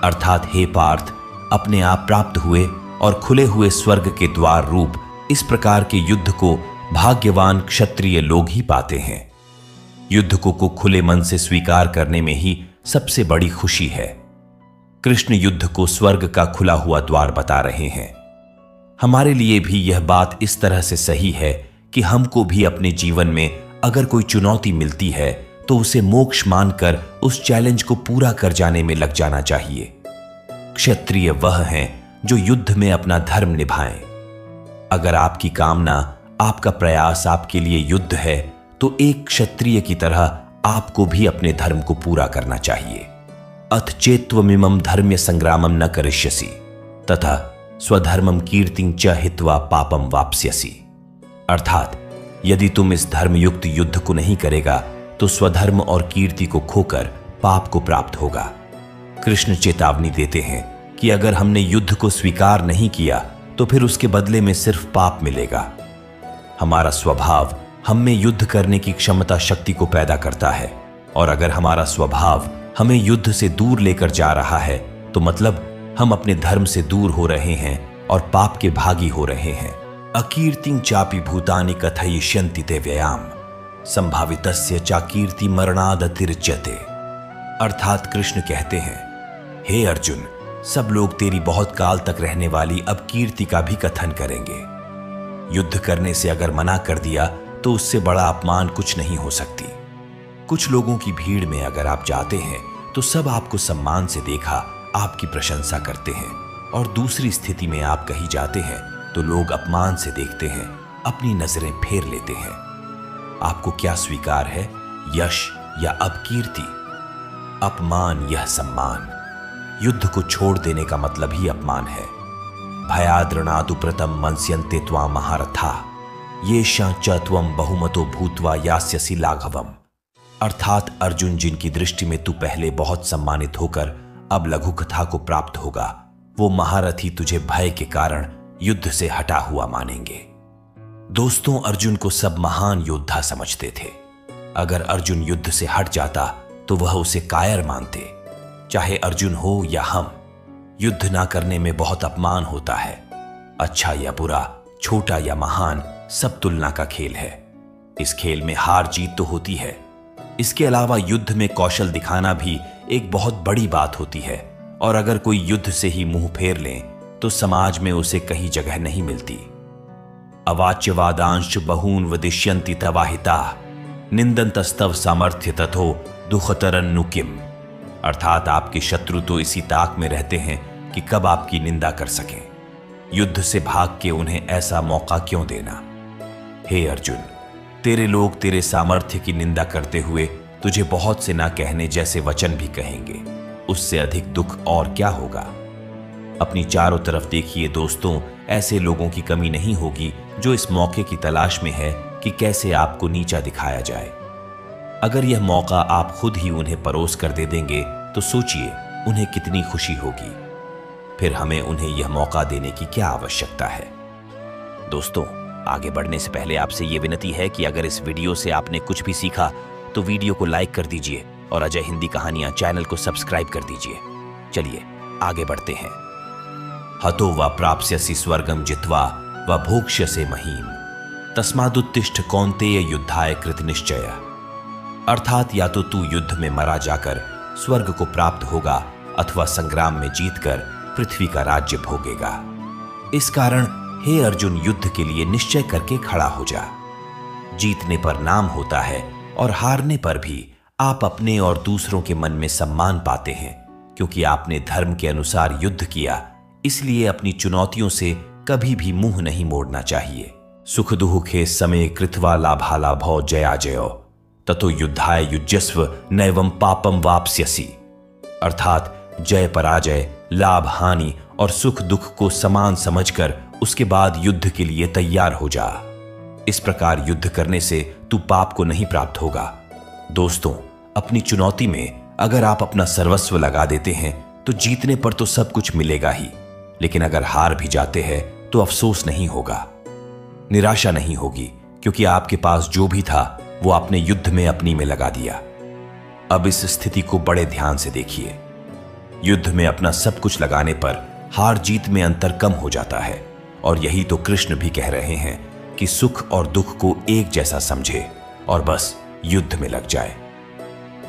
अर्थात हे पार्थ, अपने आप प्राप्त हुए और खुले हुए स्वर्ग के द्वार रूप इस प्रकार के युद्ध को भाग्यवान क्षत्रिय लोग ही पाते हैं। युद्ध को खुले मन से स्वीकार करने में ही सबसे बड़ी खुशी है। कृष्ण युद्ध को स्वर्ग का खुला हुआ द्वार बता रहे हैं। हमारे लिए भी यह बात इस तरह से सही है कि हमको भी अपने जीवन में अगर कोई चुनौती मिलती है तो उसे मोक्ष मानकर उस चैलेंज को पूरा कर जाने में लग जाना चाहिए। क्षत्रिय वह हैं जो युद्ध में अपना धर्म निभाएं। अगर आपकी कामना, आपका प्रयास आपके लिए युद्ध है, तो एक क्षत्रिय की तरह आपको भी अपने धर्म को पूरा करना चाहिए। अथ चेत्वमिमं धर्म्य संग्रामं न करिष्यसि तथा स्वधर्मं कीर्तिं च हित्वा पापं वाप्स्यसि। अर्थात यदि तुम इस धर्मयुक्त युद्ध को नहीं करेगा तो स्वधर्म और कीर्ति को खोकर पाप को प्राप्त होगा। कृष्ण चेतावनी देते हैं कि अगर हमने युद्ध को स्वीकार नहीं किया तो फिर उसके बदले में सिर्फ पाप मिलेगा। हमारा स्वभाव हम में युद्ध करने की क्षमता, शक्ति को पैदा करता है, और अगर हमारा स्वभाव हमें युद्ध से दूर लेकर जा रहा है तो मतलब हम अपने धर्म से दूर हो रहे हैं और पाप के भागी हो रहे हैं। अकीर्तिं चापि भूतानि कथयिष्यन्ति ते व्ययाम संभावितस्य चाकीर्ति मरणादतिरिच्यते। अर्थात कृष्ण कहते हैं, हे अर्जुन, सब लोग तेरी बहुत काल तक रहने वाली अपकीर्ति का भी कथन करेंगे। युद्ध करने से अगर मना कर दिया तो उससे बड़ा अपमान कुछ नहीं हो सकती। कुछ लोगों की भीड़ में अगर आप जाते हैं तो सब आपको सम्मान से देखा, आपकी प्रशंसा करते हैं, और दूसरी स्थिति में आप कहीं जाते हैं तो लोग अपमान से देखते हैं, अपनी नजरें फेर लेते हैं। आपको क्या स्वीकार है, यश या अपकीर्ति? अपमान यह सम्मान। युद्ध को छोड़ देने का मतलब ही अपमान है। भयाद्रणादुप्रतम मनस्यन्ते त्वां महारथा येषां च त्वं बहुमतो भूत्वा यास्यसि लाघवम। अर्थात अर्जुन, जिनकी दृष्टि में तू पहले बहुत सम्मानित होकर अब लघुकथा को प्राप्त होगा, वो महारथी तुझे भय के कारण युद्ध से हटा हुआ मानेंगे। दोस्तों, अर्जुन को सब महान योद्धा समझते थे। अगर अर्जुन युद्ध से हट जाता तो वह उसे कायर मानते। चाहे अर्जुन हो या हम, युद्ध ना करने में बहुत अपमान होता है। अच्छा या बुरा, छोटा या महान, सब तुलना का खेल है। इस खेल में हार जीत तो होती है, इसके अलावा युद्ध में कौशल दिखाना भी एक बहुत बड़ी बात होती है। और अगर कोई युद्ध से ही मुंह फेर ले तो समाज में उसे कहीं जगह नहीं मिलती। अवाच्यवादांश बहून वदिष्यन्ति तवाहिता निंदन्तस्तव सामर्थ्य तथो दुखतरन्नु किम। अर्थात आपके शत्रु तो इसी ताक में रहते हैं कि कब आपकी निंदा कर सकें। युद्ध से भाग के उन्हें ऐसा मौका क्यों देना? हे अर्जुन, तेरे लोग तेरे सामर्थ्य की निंदा करते हुए तुझे बहुत से ना कहने जैसे वचन भी कहेंगे। उससे अधिक दुख और क्या होगा? अपनी चारों तरफ देखिए दोस्तों, ऐसे लोगों की कमी नहीं होगी जो इस मौके की तलाश में है कि कैसे आपको नीचा दिखाया जाए। अगर यह मौका आप खुद ही उन्हें परोस कर दे देंगे तो सोचिए उन्हें कितनी खुशी होगी। फिर हमें उन्हें यह मौका देने की क्या आवश्यकता है? दोस्तों, आगे बढ़ने से पहले आपसे ये विनती है कि अगर इस वीडियो से आपने कुछ भी सीखा तो वीडियो को लाइक कर दीजिए और अजय हिंदी कहानियां चैनल को सब्सक्राइब कर दीजिए। चलिए आगे बढ़ते हैं। हतो वा प्राप्स्यसि स्वर्गम जित्वा वा भोक्ष्यसे महीम तस्मादुत्तिष्ठ कौन्तेय युद्धाय कृतनिश्चय, अर्थात या तो तू युद्ध में मरा जाकर स्वर्ग को प्राप्त होगा अथवा संग्राम में जीतकर पृथ्वी का राज्य भोगेगा। इस कारण हे अर्जुन, युद्ध के लिए निश्चय करके खड़ा हो जा। जीतने पर नाम होता है और हारने पर भी आप अपने और दूसरों के मन में सम्मान पाते हैं, क्योंकि आपने धर्म के अनुसार युद्ध किया। इसलिए अपनी चुनौतियों से कभी भी मुंह नहीं मोड़ना चाहिए। सुख दुखे समय कृत्वा लाभा लाभौ जयाजयो ततो युद्धाय युज्यस्व नैवं पापम वाप्स्यसि, अर्थात जय पराजय, लाभ हानि और सुख दुख को समान समझकर उसके बाद युद्ध के लिए तैयार हो जा। इस प्रकार युद्ध करने से तू पाप को नहीं प्राप्त होगा। दोस्तों, अपनी चुनौती में अगर आप अपना सर्वस्व लगा देते हैं तो जीतने पर तो सब कुछ मिलेगा ही, लेकिन अगर हार भी जाते हैं तो अफसोस नहीं होगा, निराशा नहीं होगी, क्योंकि आपके पास जो भी था वो आपने युद्ध में अपनी में लगा दिया। अब इस स्थिति को बड़े ध्यान से देखिए। युद्ध में अपना सब कुछ लगाने पर हार जीत में अंतर कम हो जाता है, और यही तो कृष्ण भी कह रहे हैं कि सुख और दुख को एक जैसा समझे और बस युद्ध में लग जाए।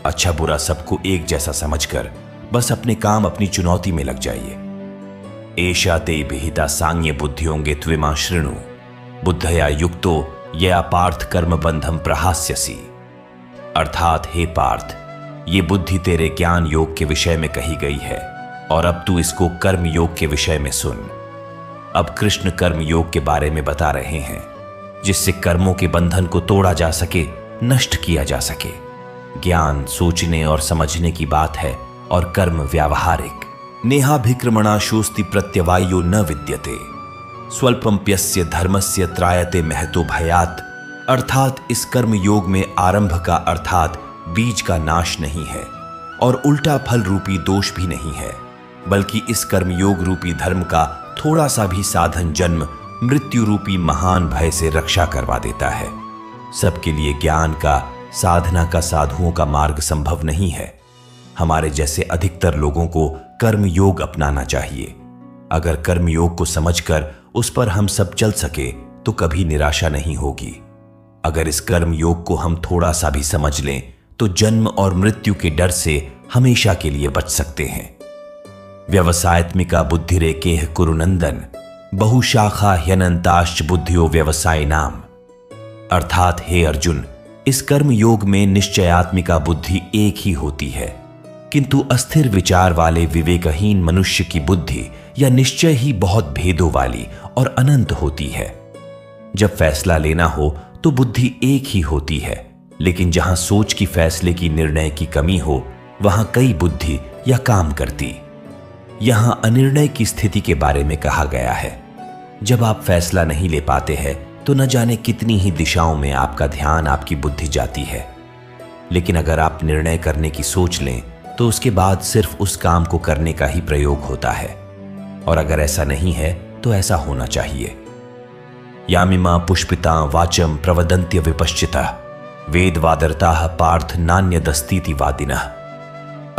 अच्छा बुरा सबको एक जैसा समझकर बस अपने काम, अपनी चुनौती में लग जाइए। एषा ते विहिता सांग्य बुद्धियोंगे त्विमा शृणु बुद्धया युक्तो यया पार्थ कर्म बंधम प्रहास्यसि, अर्थात हे पार्थ, ये बुद्धि तेरे ज्ञान योग के विषय में कही गई है और अब तू इसको कर्म योग के विषय में सुन। अब कृष्ण कर्म योग के बारे में बता रहे हैं, जिससे कर्मों के बंधन को तोड़ा जा सके, नष्ट किया जा सके। ज्ञान सोचने और समझने की बात है और कर्म व्यावहारिक। नेहाभिक्रमणाशोस्ति प्रत्यवायो न विद्यते स्वल्पम्प्यस्य धर्मस्य त्रायते महतो भयात्, अर्थात इस कर्म योग में आरंभ का अर्थात बीज का नाश नहीं है और उल्टा फल रूपी दोष भी नहीं है, बल्कि इस कर्मयोग रूपी धर्म का थोड़ा सा भी साधन जन्म मृत्यु रूपी महान भय से रक्षा करवा देता है। सबके लिए ज्ञान का, साधना का, साधुओं का मार्ग संभव नहीं है। हमारे जैसे अधिकतर लोगों को कर्म योग अपनाना चाहिए। अगर कर्म योग को समझकर उस पर हम सब चल सके तो कभी निराशा नहीं होगी। अगर इस कर्म योग को हम थोड़ा सा भी समझ लें तो जन्म और मृत्यु के डर से हमेशा के लिए बच सकते हैं। व्यवसायत्मिका बुद्धिरेकेह कुरुनंदन बहुशाखा ह्यनंताश्च बुद्धियो व्यवसाय नाम, अर्थात हे अर्जुन, इस कर्म योग में निश्चयात्मिका बुद्धि एक ही होती है, किंतु अस्थिर विचार वाले विवेकहीन मनुष्य की बुद्धि या निश्चय ही बहुत भेदों वाली और अनंत होती है। जब फैसला लेना हो तो बुद्धि एक ही होती है, लेकिन जहां सोच की, फैसले की, निर्णय की कमी हो वहां कई बुद्धि या काम करती। यहां अनिर्णय की स्थिति के बारे में कहा गया है। जब आप फैसला नहीं ले पाते हैं तो न जाने कितनी ही दिशाओं में आपका ध्यान, आपकी बुद्धि जाती है, लेकिन अगर आप निर्णय करने की सोच लें तो उसके बाद सिर्फ उस काम को करने का ही प्रयोग होता है। और अगर ऐसा नहीं है तो ऐसा होना चाहिए। यामिमा पुष्पिता वाचम प्रवदंत्य विपश्चिता वेदवादरताः पार्थ नान्यदस्तीति वादिनः,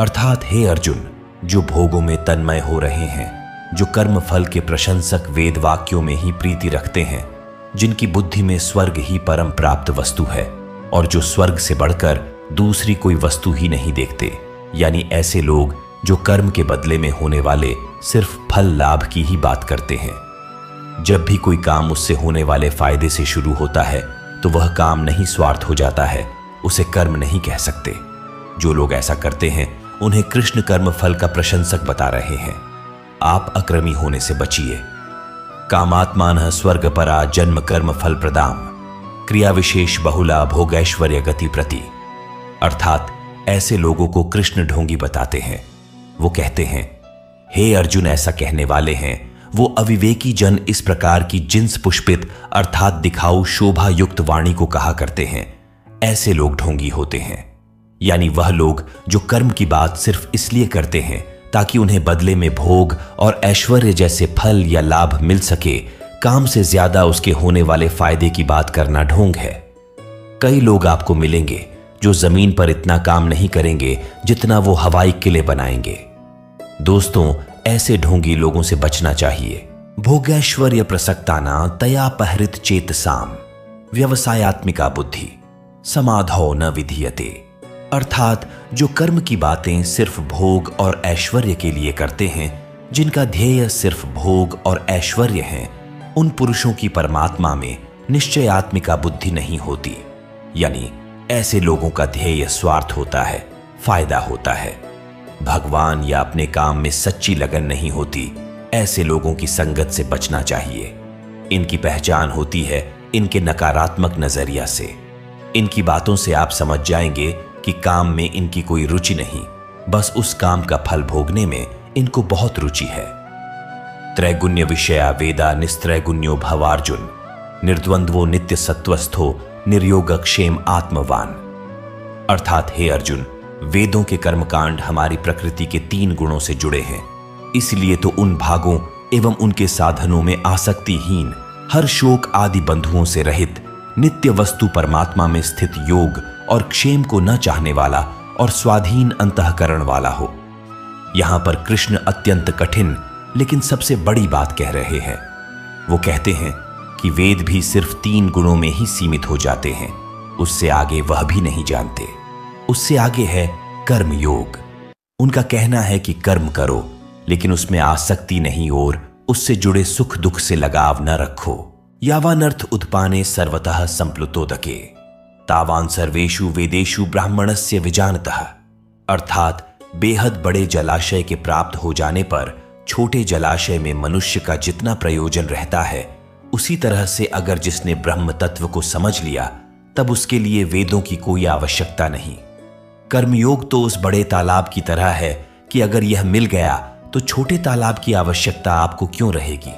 अर्थात हे अर्जुन, जो भोगों में तन्मय हो रहे हैं, जो कर्म फल के प्रशंसक वेद वाक्यों में ही प्रीति रखते हैं, जिनकी बुद्धि में स्वर्ग ही परम प्राप्त वस्तु है और जो स्वर्ग से बढ़कर दूसरी कोई वस्तु ही नहीं देखते, यानी ऐसे लोग जो कर्म के बदले में होने वाले सिर्फ फल लाभ की ही बात करते हैं। जब भी कोई काम उससे होने वाले फायदे से शुरू होता है तो वह काम नहीं, स्वार्थ हो जाता है, उसे कर्म नहीं कह सकते। जो लोग ऐसा करते हैं उन्हें कृष्ण कर्म फल का प्रशंसक बता रहे हैं। आप अक्रमी होने से बचिए। कामात्मान स्वर्ग परा जन्म कर्म फल प्रदाम क्रिया विशेष बहुला भोगैश्वर्य गति प्रति, अर्थात ऐसे लोगों को कृष्ण ढोंगी बताते हैं। वो कहते हैं, हे अर्जुन, ऐसा कहने वाले हैं वो अविवेकी जन इस प्रकार की जिन्स पुष्पित अर्थात दिखाऊ शोभा युक्त वाणी को कहा करते हैं। ऐसे लोग ढोंगी होते हैं, यानी वह लोग जो कर्म की बात सिर्फ इसलिए करते हैं ताकि उन्हें बदले में भोग और ऐश्वर्य जैसे फल या लाभ मिल सके। काम से ज्यादा उसके होने वाले फायदे की बात करना ढोंग है। कई लोग आपको मिलेंगे जो जमीन पर इतना काम नहीं करेंगे जितना वो हवाई किले बनाएंगे। दोस्तों, ऐसे ढोंगी लोगों से बचना चाहिए। भोगैश्वर्य प्रसक्ताना तया पहरित चेतसाम, व्यवसायत्मिका बुद्धि समाधौ न विधीयते, अर्थात जो कर्म की बातें सिर्फ भोग और ऐश्वर्य के लिए करते हैं, जिनका ध्येय सिर्फ भोग और ऐश्वर्य हैं, उन पुरुषों की परमात्मा में निश्चयात्मिका बुद्धि नहीं होती। यानी ऐसे लोगों का ध्येय स्वार्थ होता है, फायदा होता है, भगवान या अपने काम में सच्ची लगन नहीं होती। ऐसे लोगों की संगत से बचना चाहिए। इनकी पहचान होती है इनके नकारात्मक नजरिया से। इनकी बातों से आप समझ जाएंगे कि काम में इनकी कोई रुचि नहीं, बस उस काम का फल भोगने में इनको बहुत रुचि है। त्रैगुण्य विषया वेदा निस्त्रैगुण्यो भवार्जुन निर्द्वंद्वो नित्य सत्वस्थो निर्योगक्षेम आत्मवान। अर्थात हे अर्जुन, वेदों के कर्मकांड हमारी प्रकृति के तीन गुणों से जुड़े हैं, इसलिए तो उन भागों एवं उनके साधनों में आसक्तिहीन, हर शोक आदि बंधुओं से रहित, नित्य वस्तु परमात्मा में स्थित योग और क्षेम को न चाहने वाला और स्वाधीन अंतःकरण वाला हो। यहां पर कृष्ण अत्यंत कठिन लेकिन सबसे बड़ी बात कह रहे हैं। वो कहते हैं कि वेद भी सिर्फ तीन गुणों में ही सीमित हो जाते हैं, उससे आगे वह भी नहीं जानते। उससे आगे है कर्म योग। उनका कहना है कि कर्म करो, लेकिन उसमें आसक्ति नहीं और उससे जुड़े सुख दुख से लगाव न रखो। यावानर्थ उत्पाने सर्वतः संप्लुतोदके तावान सर्वेषु वेदेषु ब्राह्मणस्य विजानतः। अर्थात बेहद बड़े जलाशय के प्राप्त हो जाने पर छोटे जलाशय में मनुष्य का जितना प्रयोजन रहता है, उसी तरह से अगर जिसने ब्रह्म तत्व को समझ लिया, तब उसके लिए वेदों की कोई आवश्यकता नहीं। कर्मयोग तो उस बड़े तालाब की तरह है कि अगर यह मिल गया तो छोटे तालाब की आवश्यकता आपको क्यों रहेगी।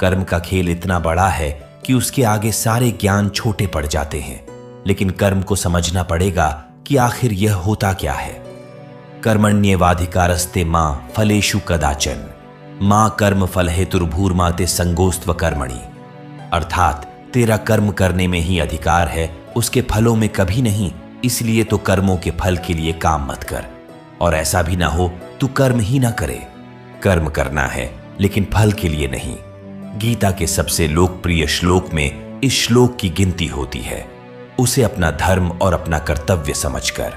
कर्म का खेल इतना बड़ा है कि उसके आगे सारे ज्ञान छोटे पड़ जाते हैं, लेकिन कर्म को समझना पड़ेगा कि आखिर यह होता क्या है। कर्मण्येवाधिकारस्ते मां फलेषु कदाचन मां कर्म फल हेतुर्भूर्मा ते संगोस्त्व कर्मणि। अर्थात तेरा कर्म करने में ही अधिकार है, उसके फलों में कभी नहीं, इसलिए तो कर्मों के फल के लिए काम मत कर। और ऐसा भी ना हो तू कर्म ही ना करे। कर्म करना है लेकिन फल के लिए नहीं। गीता के सबसे लोकप्रिय श्लोक में इस श्लोक की गिनती होती है, उसे अपना धर्म और अपना कर्तव्य समझकर।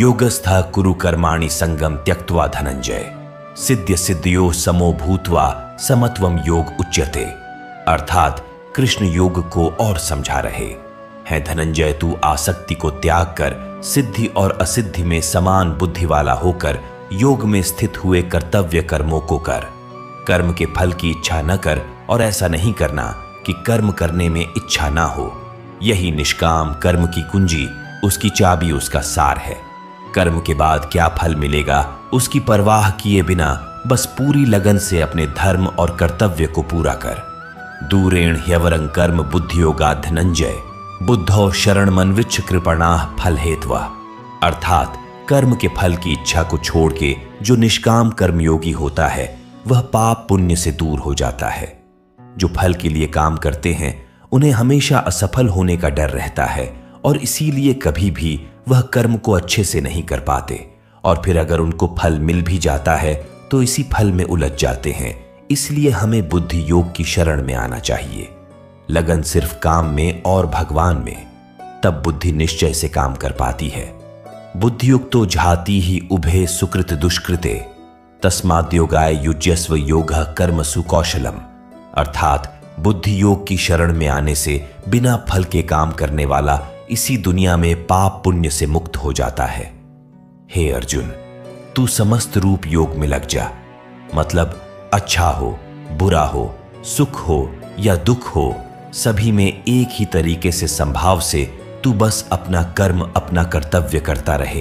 योगस्था कुरु कर्माणि संगम त्यक्त्वा धनंजय सिद्ध्य सिद्धियो समो भूत्वा समत्वम योग उच्यते। अर्थात कृष्ण योग को और समझा रहे हैं, धनंजय तू आसक्ति को त्याग कर सिद्धि और असिद्धि में समान बुद्धि वाला होकर योग में स्थित हुए कर्तव्य कर्मों को कर। कर्म के फल की इच्छा न कर, और ऐसा नहीं करना कि कर्म करने में इच्छा ना हो। यही निष्काम कर्म की कुंजी, उसकी चाबी, उसका सार है। कर्म के बाद क्या फल मिलेगा उसकी परवाह किए बिना बस पूरी लगन से अपने धर्म और कर्तव्य को पूरा कर। दूरेण ह्यवरं कर्म बुद्धियोगा धनंजय बुद्धौ शरण मनविच्छ कृपणाः फल हेत्वा। अर्थात कर्म के फल की इच्छा को छोड़ के जो निष्काम कर्मयोगी होता है, वह पाप पुण्य से दूर हो जाता है। जो फल के लिए काम करते हैं उन्हें हमेशा असफल होने का डर रहता है, और इसीलिए कभी भी वह कर्म को अच्छे से नहीं कर पाते, और फिर अगर उनको फल मिल भी जाता है तो इसी फल में उलझ जाते हैं। इसलिए हमें बुद्धि योग की शरण में आना चाहिए, लगन सिर्फ काम में और भगवान में, तब बुद्धि निश्चय से काम कर पाती है। बुद्धियुक्तो झाति ही उभे सुकृत दुष्कृते तस्माद्योगाय युज्यस्व योगः कर्मसु कौशलम्। अर्थात बुद्धि योग की शरण में आने से बिना फल के काम करने वाला इसी दुनिया में पाप पुण्य से मुक्त हो जाता है। हे अर्जुन, तू समस्त रूप योग में लग जा, मतलब अच्छा हो, बुरा हो, सुख हो या दुख हो, सभी में एक ही तरीके से संभाव से तू बस अपना कर्म, अपना कर्तव्य करता रहे।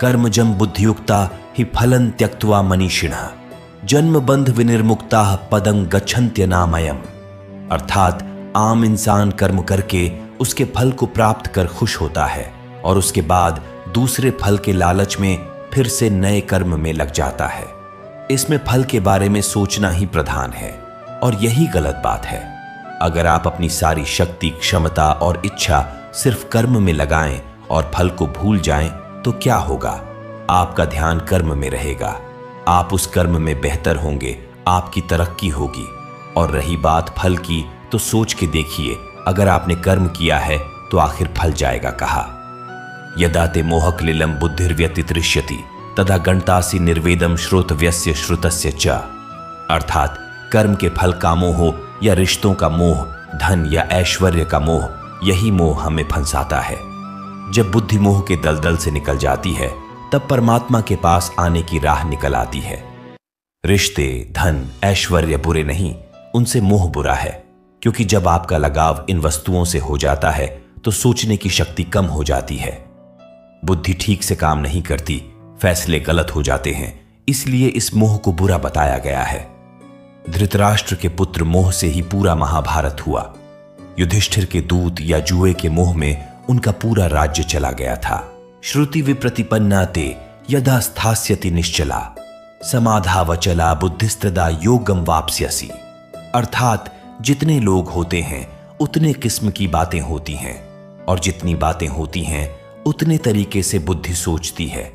कर्मजम बुद्धियुक्ता हि फलन त्यक्त्वा मनीषिणा जन्म बंध विनिर्मुक्ता पदं गच्छन्त्य नामयम। अर्थात आम इंसान कर्म करके उसके फल को प्राप्त कर खुश होता है, और उसके बाद दूसरे फल के लालच में फिर से नए कर्म में लग जाता है। इसमें फल के बारे में सोचना ही प्रधान है, और यही गलत बात है। अगर आप अपनी सारी शक्ति, क्षमता और इच्छा सिर्फ कर्म में लगाएं और फल को भूल जाएं तो क्या होगा? आपका ध्यान कर्म में रहेगा, आप उस कर्म में बेहतर होंगे, आपकी तरक्की होगी। और रही बात फल की, तो सोच के देखिए अगर आपने कर्म किया है तो आखिर फल जाएगा कहा। यदा ते मोहक लिलम बुद्धिर्व्यतिदृश्यति तदा गणतासि निर्वेदम श्रोतव्यस्य श्रुतस्य च। अर्थात कर्म के फल का मोह हो या रिश्तों का मोह, धन या ऐश्वर्य का मोह, यही मोह हमें फंसाता है। जब बुद्धि मोह के दलदल से निकल जाती है तब परमात्मा के पास आने की राह निकल आती है। रिश्ते, धन, ऐश्वर्य बुरे नहीं, उनसे मोह बुरा है, क्योंकि जब आपका लगाव इन वस्तुओं से हो जाता है तो सोचने की शक्ति कम हो जाती है, बुद्धि ठीक से काम नहीं करती, फैसले गलत हो जाते हैं, इसलिए इस मोह को बुरा बताया गया है। धृतराष्ट्र के पुत्र मोह से ही पूरा महाभारत हुआ। युधिष्ठिर के दूत या जुए के मोह में उनका पूरा राज्य चला गया था। श्रुति विप्रतिपन्नाते यदा स्थास्यति निश्चला समाधावचला बुद्धिस्तदा योगम वाप्स्यसि। अर्थात जितने लोग होते हैं उतने किस्म की बातें होती हैं, और जितनी बातें होती हैं उतने तरीके से बुद्धि सोचती है।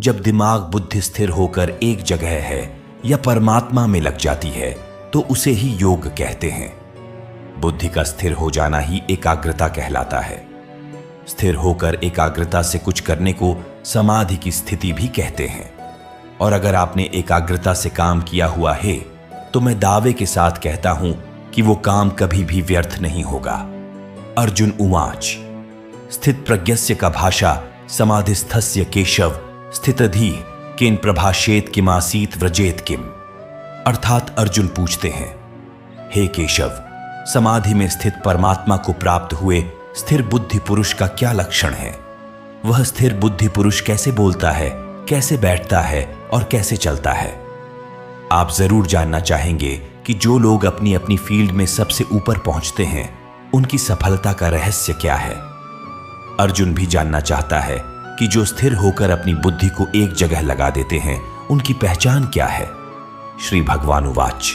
जब दिमाग बुद्धि स्थिर होकर एक जगह है या परमात्मा में लग जाती है तो उसे ही योग कहते हैं। बुद्धि का स्थिर हो जाना ही एकाग्रता कहलाता है। स्थिर होकर एकाग्रता से कुछ करने को समाधि की स्थिति भी कहते हैं। और अगर आपने एकाग्रता से काम किया हुआ है तो मैं दावे के साथ कहता हूं कि वो काम कभी भी व्यर्थ नहीं होगा। अर्जुन उवाच स्थित प्रज्ञस्य का भाषा समाधिस्थस्य केशव स्थितधि केन प्रभाषेत किमासीत व्रजेत किम। अर्थात अर्जुन पूछते हैं, हे केशव, समाधि में स्थित परमात्मा को प्राप्त हुए स्थिर बुद्धि पुरुष का क्या लक्षण है? वह स्थिर बुद्धि पुरुष कैसे बोलता है, कैसे बैठता है और कैसे चलता है? आप जरूर जानना चाहेंगे कि जो लोग अपनी अपनी फील्ड में सबसे ऊपर पहुंचते हैं उनकी सफलता का रहस्य क्या है। अर्जुन भी जानना चाहता है कि जो स्थिर होकर अपनी बुद्धि को एक जगह लगा देते हैं उनकी पहचान क्या है। श्री भगवान उवाच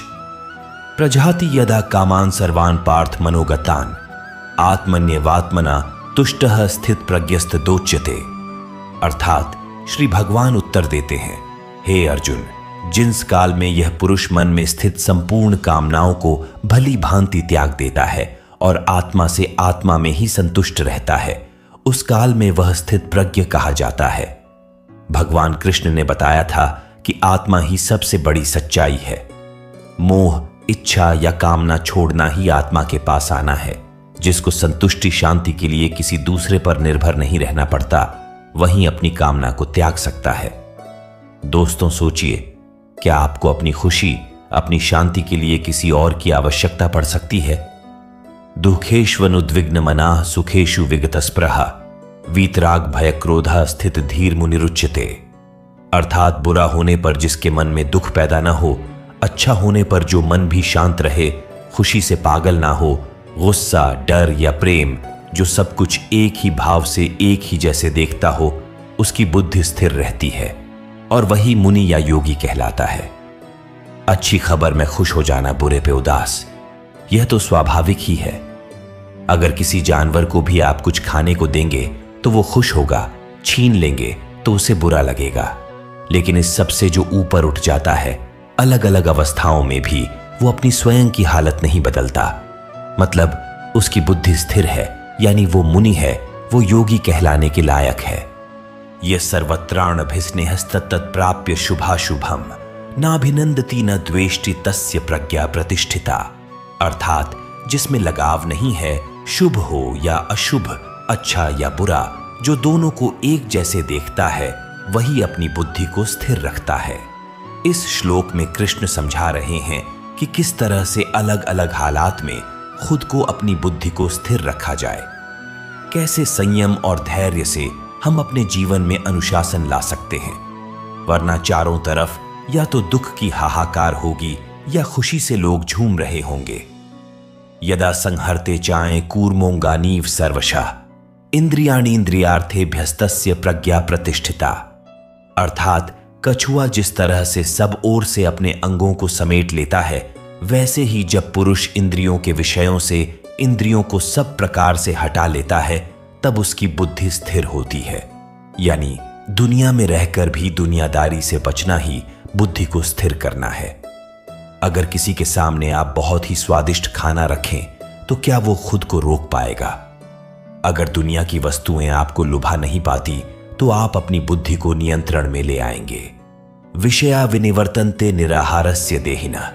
प्रजाति यदा कामान सर्वान पार्थ मनोगतान आत्मन्यवात्मना तुष्टः स्थित प्रज्ञस्त दोच्यते। अर्थात श्री भगवान उत्तर देते हैं, हे अर्जुन, जिस काल में यह पुरुष मन में स्थित संपूर्ण कामनाओं को भली भांति त्याग देता है और आत्मा से आत्मा में ही संतुष्ट रहता है, उस काल में वह स्थित प्रज्ञ कहा जाता है। भगवान कृष्ण ने बताया था कि आत्मा ही सबसे बड़ी सच्चाई है। मोह, इच्छा या कामना छोड़ना ही आत्मा के पास आना है, जिसको संतुष्टि शांति के लिए किसी दूसरे पर निर्भर नहीं रहना पड़ता, वहीं अपनी कामना को त्याग सकता है। दोस्तों, सोचिए, क्या आपको अपनी खुशी, अपनी शांति के लिए किसी और की आवश्यकता पड़ सकती है? दुखेष्वनुद्विग्न मनाः सुखेषु विगतस्पृहा वीतराग भय क्रोधा स्थित धीर मुनिरुच्यते। अर्थात बुरा होने पर जिसके मन में दुख पैदा ना हो, अच्छा होने पर जो मन भी शांत रहे, खुशी से पागल ना हो, गुस्सा, डर या प्रेम, जो सब कुछ एक ही भाव से एक ही जैसे देखता हो, उसकी बुद्धि स्थिर रहती है और वही मुनि या योगी कहलाता है। अच्छी खबर में खुश हो जाना, बुरे पे उदास, यह तो स्वाभाविक ही है। अगर किसी जानवर को भी आप कुछ खाने को देंगे तो वो खुश होगा, छीन लेंगे तो उसे बुरा लगेगा। लेकिन इस सबसे जो ऊपर उठ जाता है, अलग अलग अवस्थाओं में भी वो अपनी स्वयं की हालत नहीं बदलता, मतलब उसकी बुद्धि स्थिर है, यानी वो मुनि है, वो योगी कहलाने के लायक है। यह सर्वत्राण भिस्नेहस्तत् प्राप्य शुभाशुभम नाभिनंदती न द्वेष्टि तस्य प्रज्ञा प्रतिष्ठिता। अर्थात जिसमें लगाव नहीं है, शुभ हो या अशुभ, अच्छा या बुरा, जो दोनों को एक जैसे देखता है, वही अपनी बुद्धि को स्थिर रखता है। इस श्लोक में कृष्ण समझा रहे हैं कि किस तरह से अलग अलग हालात में खुद को, अपनी बुद्धि को स्थिर रखा जाए, कैसे संयम और धैर्य से हम अपने जीवन में अनुशासन ला सकते हैं। वरना चारों तरफ या तो दुख की हाहाकार होगी या खुशी से लोग झूम रहे होंगे। यदा संहरते चाएं कूर्मोंगानीव सर्वशः इंद्रियाणि इंद्रियार्थेभ्यस्तस्य प्रज्ञा प्रतिष्ठिता। अर्थात कछुआ जिस तरह से सब ओर से अपने अंगों को समेट लेता है, वैसे ही जब पुरुष इंद्रियों के विषयों से इंद्रियों को सब प्रकार से हटा लेता है, तब उसकी बुद्धि स्थिर होती है। यानी दुनिया में रहकर भी दुनियादारी से बचना ही बुद्धि को स्थिर करना है। अगर किसी के सामने आप बहुत ही स्वादिष्ट खाना रखें तो क्या वो खुद को रोक पाएगा? अगर दुनिया की वस्तुएं आपको लुभा नहीं पाती तो आप अपनी बुद्धि को नियंत्रण में ले आएंगे। विषया विनिवर्तन्ते निराहारस्य देहिनः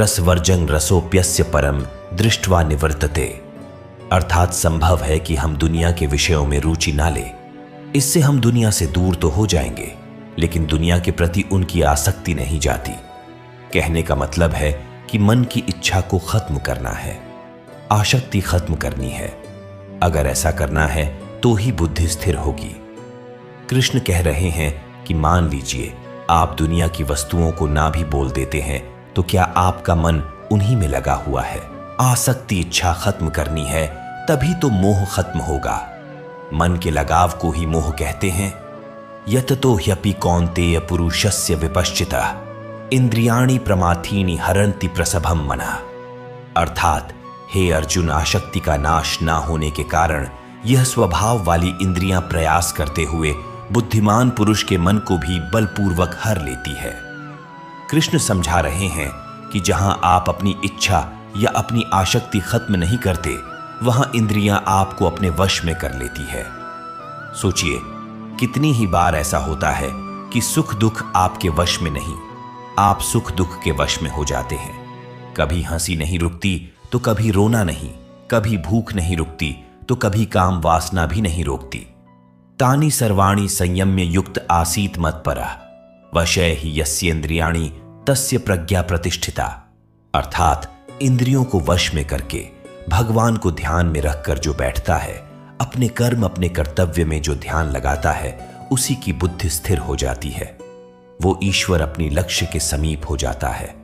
रसवर्जं रसोप्यस्य परम दृष्ट्वा निवर्तते। अर्थात संभव है कि हम दुनिया के विषयों में रुचि ना ले। इससे हम दुनिया से दूर तो हो जाएंगे, लेकिन दुनिया के प्रति उनकी आसक्ति नहीं जाती। कहने का मतलब है कि मन की इच्छा को खत्म करना है, आसक्ति खत्म करनी है। अगर ऐसा करना है तो ही बुद्धि स्थिर होगी। कृष्ण कह रहे हैं कि मान लीजिए आप दुनिया की वस्तुओं को ना भी बोल देते हैं तो क्या आपका मन उन्हीं में लगा हुआ है? आसक्ति इच्छा खत्म करनी है, तभी तो मोह खत्म होगा। मन के लगाव को ही मोह कहते हैं। यततो ह्यपि कौन्तेय पुरुषस्य विपश्चितः इंद्रियाणि प्रमाथीनि हरन्ति प्रसभम मनः। अर्थात हे अर्जुन, आसक्ति का नाश ना होने के कारण यह स्वभाव वाली इंद्रियां प्रयास करते हुए बुद्धिमान पुरुष के मन को भी बलपूर्वक हर लेती है। कृष्ण समझा रहे हैं कि जहां आप अपनी इच्छा या अपनी आसक्ति खत्म नहीं करते, वहां इंद्रियां आपको अपने वश में कर लेती है। सोचिए, कितनी ही बार ऐसा होता है कि सुख दुख आपके वश में नहीं, आप सुख दुख के वश में हो जाते हैं। कभी हंसी नहीं रुकती तो कभी रोना नहीं, कभी भूख नहीं रुकती तो कभी काम वासना भी नहीं रोकती। तानि सर्वाणि संयम्य युक्त आसीत मत्परः वशय ही यस्येन्द्रियाणि तस्य प्रज्ञा प्रतिष्ठिता। अर्थात इंद्रियों को वश में करके भगवान को ध्यान में रखकर जो बैठता है, अपने कर्म अपने कर्तव्य में जो ध्यान लगाता है, उसी की बुद्धि स्थिर हो जाती है। वो ईश्वर अपनी लक्ष्य के समीप हो जाता है।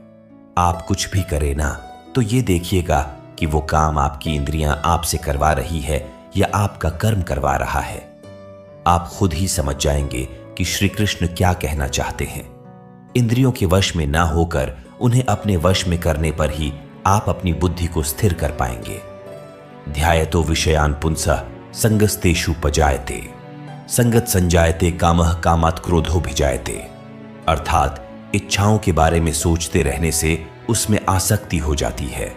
आप कुछ भी करें ना, तो ये देखिएगा कि वो काम आपकी इंद्रियां आपसे करवा रही है या आपका कर्म करवा रहा है। आप खुद ही समझ जाएंगे कि श्री कृष्ण क्या कहना चाहते हैं। इंद्रियों के वश में ना होकर उन्हें अपने वश में करने पर ही आप अपनी बुद्धि को स्थिर कर पाएंगे। ध्यायतो विषयान पुंसः संगस्तेषु पजायते संगत संजायते कामः कामात् क्रोधो भिजायते। अर्थात इच्छाओं के बारे में सोचते रहने से उसमें आसक्ति हो जाती है,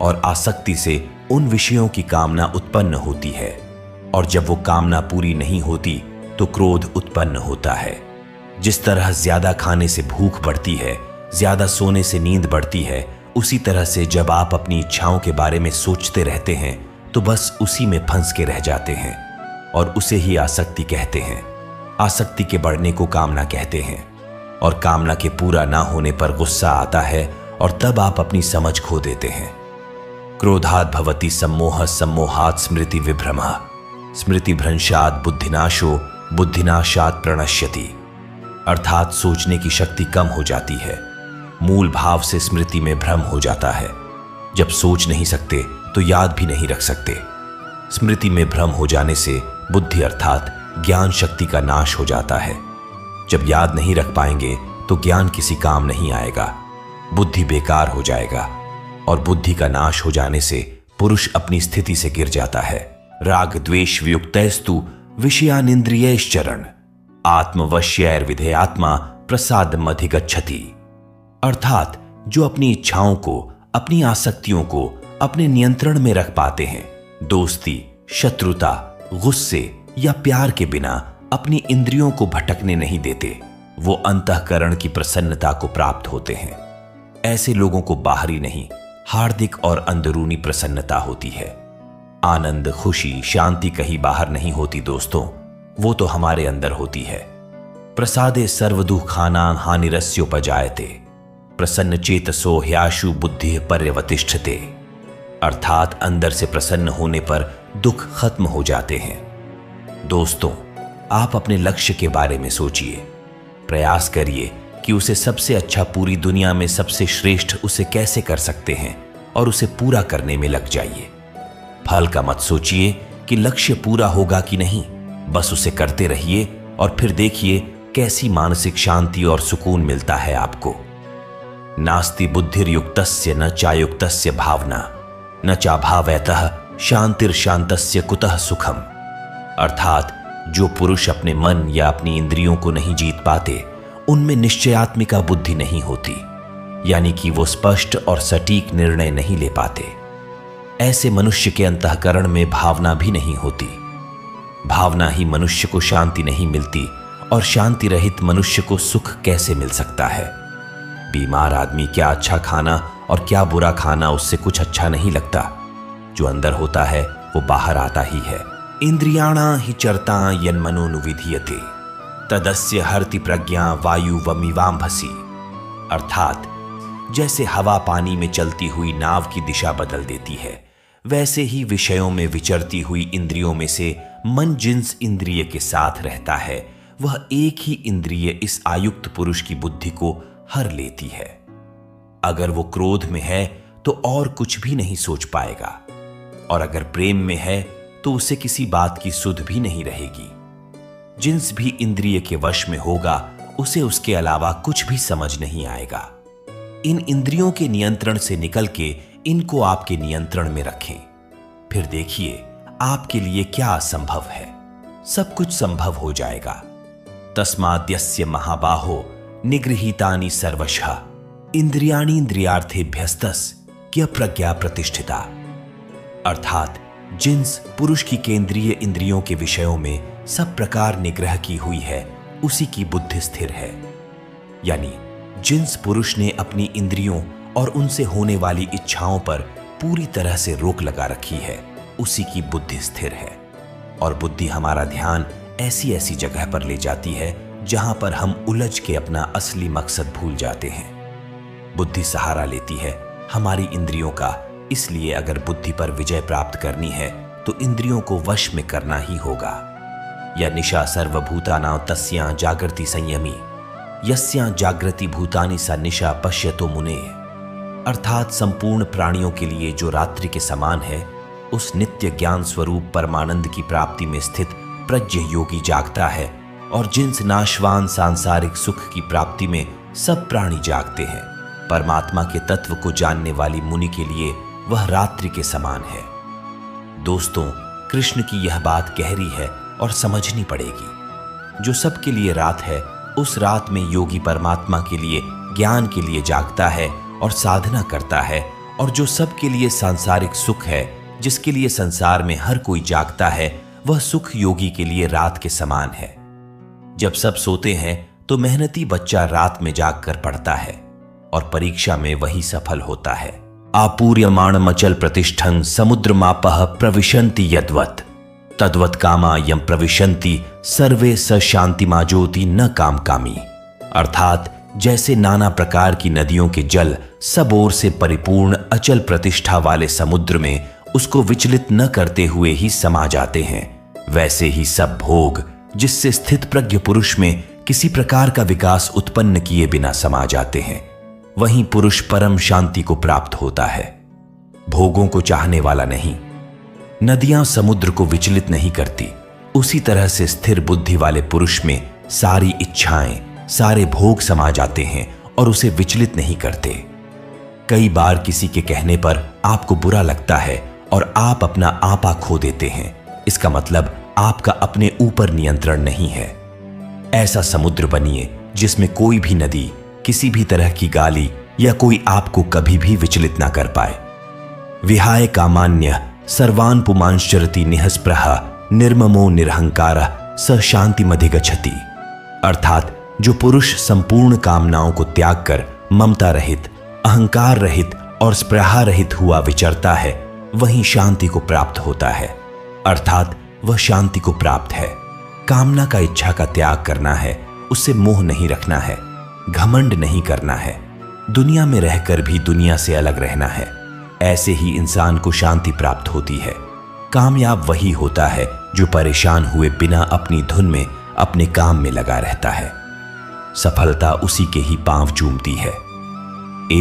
और आसक्ति से उन विषयों की कामना उत्पन्न होती है, और जब वो कामना पूरी नहीं होती तो क्रोध उत्पन्न होता है। जिस तरह ज्यादा खाने से भूख बढ़ती है, ज्यादा सोने से नींद बढ़ती है, उसी तरह से जब आप अपनी इच्छाओं के बारे में सोचते रहते हैं तो बस उसी में फंस के रह जाते हैं, और उसे ही आसक्ति कहते हैं। आसक्ति के बढ़ने को कामना कहते हैं, और कामना के पूरा ना होने पर गुस्सा आता है, और तब आप अपनी समझ खो देते हैं। क्रोधात् भवति सम्मोहः सम्मोहात् स्मृति विभ्रमः स्मृति भ्रंशात् बुद्धिनाशो बुद्धिनाशात् प्रणश्यति। अर्थात सोचने की शक्ति कम हो जाती है, मूल भाव से स्मृति में भ्रम हो जाता है। जब सोच नहीं सकते तो याद भी नहीं रख सकते। स्मृति में भ्रम हो जाने से बुद्धि अर्थात ज्ञान शक्ति का नाश हो जाता है। जब याद नहीं रख पाएंगे तो ज्ञान किसी काम नहीं आएगा, बुद्धि बेकार हो जाएगा, और बुद्धि का नाश हो जाने से पुरुष अपनी स्थिति से गिर जाता है। राग द्वेष वियुक्तस्तु विषयानिंद्रियैश्चरण आत्मवश्यैर विधेयात्मा प्रसादमधिगच्छति। अर्थात जो अपनी इच्छाओं को, अपनी आसक्तियों को अपने नियंत्रण में रख पाते हैं, दोस्ती, शत्रुता, गुस्से या प्यार के बिना अपनी इंद्रियों को भटकने नहीं देते, वो अंतःकरण की प्रसन्नता को प्राप्त होते हैं। ऐसे लोगों को बाहरी नहीं, हार्दिक और अंदरूनी प्रसन्नता होती है। आनंद, खुशी, शांति कहीं बाहर नहीं होती दोस्तों, वो तो हमारे अंदर होती है। प्रसादे सर्वदुःखानां हानिरस्योपजायते प्रसन्न चेतसो ह्याशु बुद्धि पर्यवतिष्ठते। अर्थात अंदर से प्रसन्न होने पर दुख खत्म हो जाते हैं। दोस्तों, आप अपने लक्ष्य के बारे में सोचिए, प्रयास करिए कि उसे सबसे अच्छा, पूरी दुनिया में सबसे श्रेष्ठ उसे कैसे कर सकते हैं, और उसे पूरा करने में लग जाइए। फल का मत सोचिए कि लक्ष्य पूरा होगा कि नहीं, बस उसे करते रहिए, और फिर देखिए कैसी मानसिक शांति और सुकून मिलता है आपको। नास्ति बुद्धिर्युक्तस्य न चायुक्तस्य भावना न चाभावयतः शांतिर्शान्तस्य कुतः सुखम। अर्थात जो पुरुष अपने मन या अपनी इंद्रियों को नहीं जीत पाते, उनमें निश्चयात्मिका बुद्धि नहीं होती, यानी कि वो स्पष्ट और सटीक निर्णय नहीं ले पाते। ऐसे मनुष्य के अंतःकरण में भावना भी नहीं होती। भावना ही मनुष्य को शांति नहीं मिलती, और शांति रहित मनुष्य को सुख कैसे मिल सकता है। बीमार आदमी क्या अच्छा खाना और क्या बुरा खाना उससे कुछ अच्छा नहीं लगता। जो अंदर होता है वो बाहर आता ही है। इंद्रियाणां हि चरतां यन्मनोनुविधीयते तदस्य हरति प्रज्ञा वायु वमिवाम्भसि। अर्थात जैसे हवा पानी में चलती हुई नाव की दिशा बदल देती है, वैसे ही विषयों में विचरती हुई इंद्रियों में से मन जिस इंद्रिय के साथ रहता है वह एक ही इंद्रिय इस आयुक्त पुरुष की बुद्धि को हर लेती है। अगर वो क्रोध में है तो और कुछ भी नहीं सोच पाएगा, और अगर प्रेम में है तो उसे किसी बात की सुध भी नहीं रहेगी। जिस भी इंद्रिय के वश में होगा उसे उसके अलावा कुछ भी समझ नहीं आएगा। इन इंद्रियों के नियंत्रण से निकल के इनको आपके नियंत्रण में रखें, फिर देखिए आपके लिए क्या असंभव है। सब कुछ संभव हो जाएगा। तस्माद्यस्य महाबाहो निगृहीतानि सर्वशः इंद्रियाणि इंद्रियार्थेभ्यस्तस् क्या प्रज्ञा प्रतिष्ठिता। अर्थात जिन्स पुरुष की केंद्रीय इंद्रियों के विषयों में सब प्रकार निग्रह की हुई है, उसी की बुद्धि स्थिर है। यानी जिन्स पुरुष ने अपनी इंद्रियों और उनसे होने वाली इच्छाओं पर पूरी तरह से रोक लगा रखी है, उसी की बुद्धि स्थिर है। और बुद्धि हमारा ध्यान ऐसी ऐसी जगह पर ले जाती है जहां पर हम उलझ के अपना असली मकसद भूल जाते हैं। बुद्धि सहारा लेती है हमारी इंद्रियों का, इसलिए अगर बुद्धि पर विजय प्राप्त करनी है तो इंद्रियों को वश में करना ही होगा। या निशा सर्वभूतानां तस्यां जागृति संयमी यस्यां जागृति भूतानि सा निशा पश्यतो मुने। अर्थात संपूर्ण प्राणियों के लिए जो रात्रि के समान है, उस नित्य ज्ञान स्वरूप परमानंद की प्राप्ति में स्थित प्रज्ञ योगी जागता है, और जिन्स नाशवान सांसारिक सुख की प्राप्ति में सब प्राणी जागते हैं। परमात्मा के तत्व को जानने वाली मुनि के लिए वह रात्रि के समान है। दोस्तों, कृष्ण की यह बात गहरी है और समझनी पड़ेगी। जो सबके लिए रात है, उस रात में योगी परमात्मा के लिए, ज्ञान के लिए जागता है और साधना करता है। और जो सबके लिए सांसारिक सुख है, जिसके लिए संसार में हर कोई जागता है, वह सुख योगी के लिए रात के समान है। जब सब सोते हैं तो मेहनती बच्चा रात में जागकर पढ़ता है और परीक्षा में वही सफल होता है। आपूर्यमाणम अचल प्रतिष्ठं समुद्रमापः प्रविशन्ति यद्वत् तद्वत् कामा यम प्रविशन्ति सर्वे स शांतिमाजोति न काम कामी। अर्थात जैसे नाना प्रकार की नदियों के जल सब ओर से परिपूर्ण अचल प्रतिष्ठा वाले समुद्र में उसको विचलित न करते हुए ही समा जाते हैं, वैसे ही सब भोग जिससे स्थित प्रज्ञ पुरुष में किसी प्रकार का विकास उत्पन्न किए बिना समा जाते हैं, वहीं पुरुष परम शांति को प्राप्त होता है, भोगों को चाहने वाला नहीं। नदियां समुद्र को विचलित नहीं करती, उसी तरह से स्थिर बुद्धि वाले पुरुष में सारी इच्छाएं, सारे भोग समा जाते हैं और उसे विचलित नहीं करते। कई बार किसी के कहने पर आपको बुरा लगता है और आप अपना आपा खो देते हैं। इसका मतलब आपका अपने ऊपर नियंत्रण नहीं है। ऐसा समुद्र बनिए जिसमें कोई भी नदी, किसी भी तरह की गाली या कोई आपको कभी भी विचलित ना कर पाए। विहाय कामान्य सर्वान् पुमांश्चरति निःस्पृह निर्ममो निरहंकार स शांतिमधिगच्छति। अर्थात जो पुरुष संपूर्ण कामनाओं को त्याग कर ममता रहित, अहंकार रहित और स्पृहा रहित हुआ विचरता है, वही शांति को प्राप्त होता है। अर्थात वह शांति को प्राप्त है। कामना का, इच्छा का त्याग करना है, उससे मोह नहीं रखना है, घमंड नहीं करना है, दुनिया में रहकर भी दुनिया से अलग रहना है। ऐसे ही इंसान को शांति प्राप्त होती है। कामयाब वही होता है जो परेशान हुए बिना अपनी धुन में, अपने काम में लगा रहता है। सफलता उसी के ही पांव चूमती है।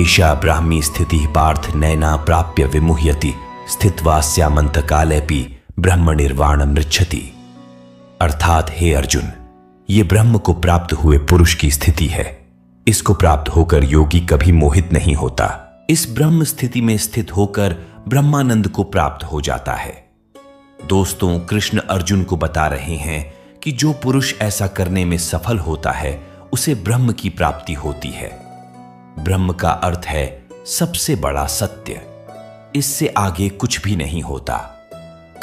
एषा ब्राह्मी स्थिति पार्थ नैना प्राप्य विमुह्यति स्थित्वास्यामंत कालेपि ब्रह्म निर्वाणम रिच्छति। अर्थात हे अर्जुन, ये ब्रह्म को प्राप्त हुए पुरुष की स्थिति है। इसको प्राप्त होकर योगी कभी मोहित नहीं होता। इस ब्रह्म स्थिति में स्थित होकर ब्रह्मानंद को प्राप्त हो जाता है। दोस्तों, कृष्ण अर्जुन को बता रहे हैं कि जो पुरुष ऐसा करने में सफल होता है उसे ब्रह्म की प्राप्ति होती है। ब्रह्म का अर्थ है सबसे बड़ा सत्य। इससे आगे कुछ भी नहीं होता।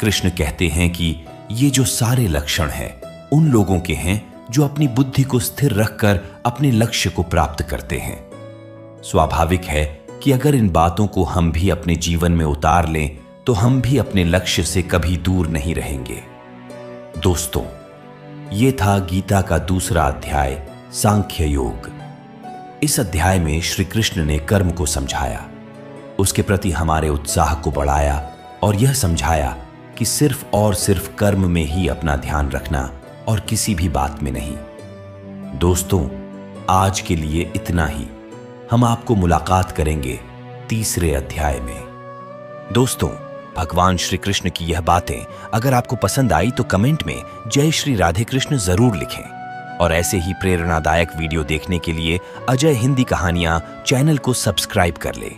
कृष्ण कहते हैं कि ये जो सारे लक्षण हैं उन लोगों के हैं जो अपनी बुद्धि को स्थिर रखकर अपने लक्ष्य को प्राप्त करते हैं। स्वाभाविक है कि अगर इन बातों को हम भी अपने जीवन में उतार लें तो हम भी अपने लक्ष्य से कभी दूर नहीं रहेंगे। दोस्तों, ये था गीता का दूसरा अध्याय सांख्य योग। इस अध्याय में श्री कृष्ण ने कर्म को समझाया, उसके प्रति हमारे उत्साह को बढ़ाया और यह समझाया कि सिर्फ और सिर्फ कर्म में ही अपना ध्यान रखना और किसी भी बात में नहीं। दोस्तों, आज के लिए इतना ही। हम आपको मुलाकात करेंगे तीसरे अध्याय में। दोस्तों, भगवान श्री कृष्ण की यह बातें अगर आपको पसंद आई तो कमेंट में जय श्री राधे कृष्ण जरूर लिखें और ऐसे ही प्रेरणादायक वीडियो देखने के लिए अजय हिंदी कहानियां चैनल को सब्सक्राइब कर लें।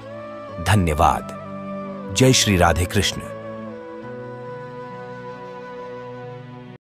धन्यवाद। जय श्री राधे कृष्ण।